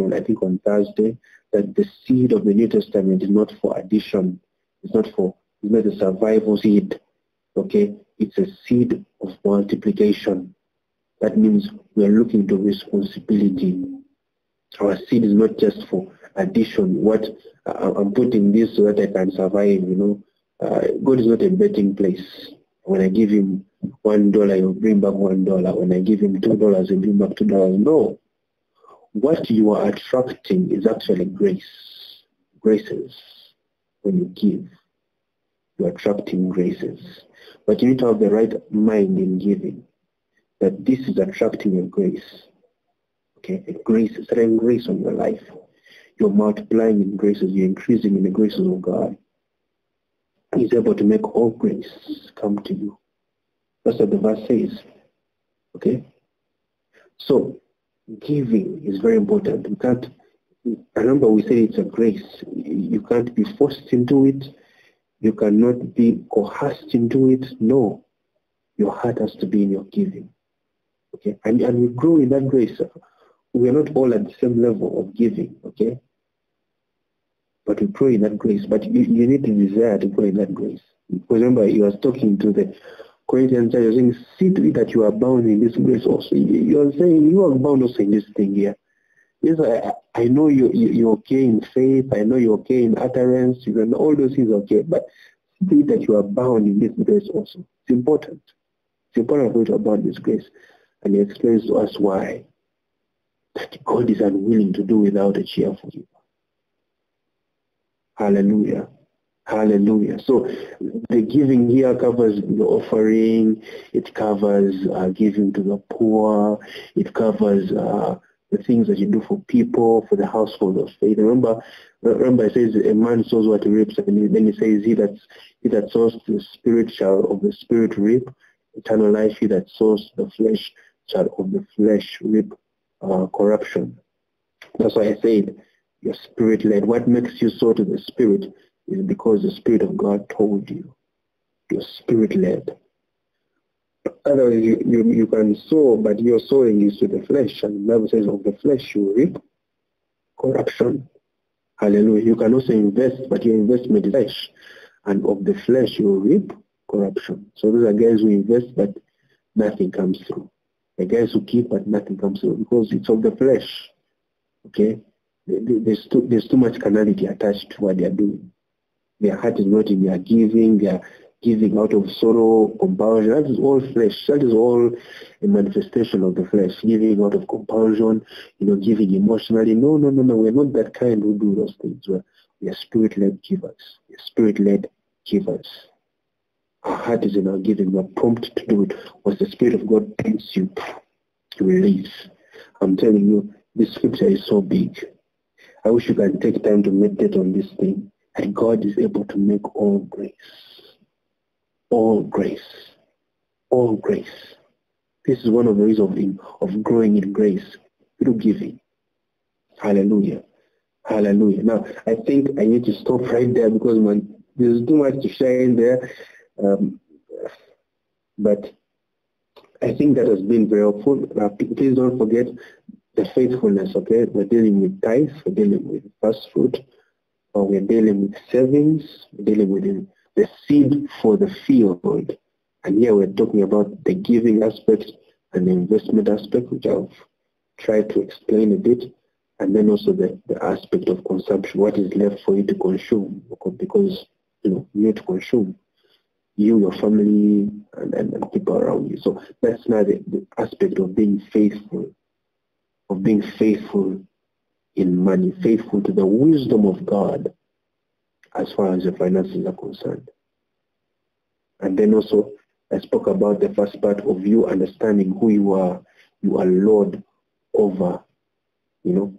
on, I think on Thursday, that the seed of the New Testament is not for addition. It's not a survival seed. Okay? It's a seed of multiplication. That means we are looking to responsibility. Our seed is not just for addition. What I'm putting this so that I can survive, God is not a betting place. When I give him $1, he'll bring back $1. When I give him $2, he'll bring back $2. No. What you are attracting is actually grace. Graces. When you give, you're attracting graces. But you need to have the right mind in giving, that this is attracting a grace. Okay? A grace, a certain grace on your life. You're multiplying in graces. You're increasing in the graces of God. He's able to make all grace come to you. That's what the verse says. Okay? So, giving is very important. You can't, remember we say it's a grace. You can't be forced into it. You cannot be coerced into it. No. Your heart has to be in your giving. Okay? And we grow in that grace. We are not all at the same level of giving, okay? But we grow in that grace. But you need to desire to grow in that grace. Because remember, you are talking to the Corinthians, you are saying, see to it that you are bound in this grace also. You are saying, you are bound also in this thing here. Yes, I know you're okay in faith. I know you're okay in utterance. You can, all those things are okay. But see to it that you are bound in this grace also. It's important. It's important for you to abound in this grace. And he explains to us why. That God is unwilling to do without a cheerful giver. Hallelujah. Hallelujah. So the giving here covers the offering, it covers giving to the poor, it covers the things that you do for people, for the household of faith. Remember it says a man sows what he reaps, and then it says he that sows the spirit shall of the spirit reap eternal life, he that sows the flesh shall of the flesh reap corruption. That's why I said your spirit led. What makes you sow to the spirit is because the Spirit of God told you. You're Spirit-led. Otherwise, you can sow, but your sowing is to the flesh. And the Bible says, of the flesh you reap corruption. Hallelujah. You can also invest, but your investment is flesh. And of the flesh you reap corruption. So those are guys who invest, but nothing comes through. The guys who keep, but nothing comes through. Because it's of the flesh. Okay? There's too much carnality attached to what they are doing. Their heart is not in their giving. They are giving out of sorrow, compulsion. That is all flesh. That is all a manifestation of the flesh. Giving out of compulsion, giving emotionally. No. We're not that kind who do those things. We are Spirit-led givers. We are Spirit-led givers. Our heart is in our giving. We are prompted to do it. What the Spirit of God brings you to release. I'm telling you, this scripture is so big. I wish you can take time to meditate on this thing. And God is able to make all grace, all grace, all grace. This is one of the ways of growing in grace, through giving. Hallelujah. Hallelujah. Now, I think I need to stop right there because there's too much to share in there. But I think that has been very helpful. Please don't forget the faithfulness, okay? We're dealing with tithes, we're dealing with fast food. We're dealing with savings, we're dealing with the seed for the field. And here we're talking about the giving aspect and the investment aspect, which I've tried to explain a bit, and then also the aspect of consumption, what is left for you to consume, because you need to consume, you, your family, and people around you. So that's now the aspect of being faithful, in money, faithful to the wisdom of God as far as your finances are concerned. And then also, I spoke about the first part of you understanding who you are. You are Lord over, God,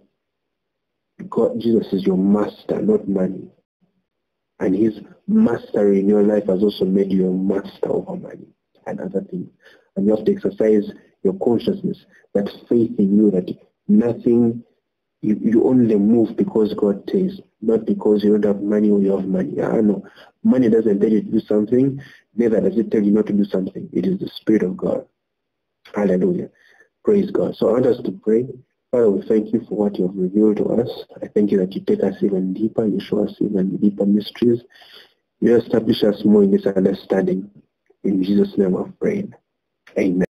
Jesus is your master, not money. And his mastery in your life has also made you a master over money and other things. And you have to exercise your consciousness, that faith in you, that nothing. You only move because God says, not because you don't have money or you have money. No. Money doesn't tell you to do something, neither does it tell you not to do something. It is the Spirit of God. Hallelujah. Praise God. So I want us to pray. Father, we thank you for what you have revealed to us. I thank you that you take us even deeper, you show us even deeper mysteries. You establish us more in this understanding. In Jesus' name I pray. Amen.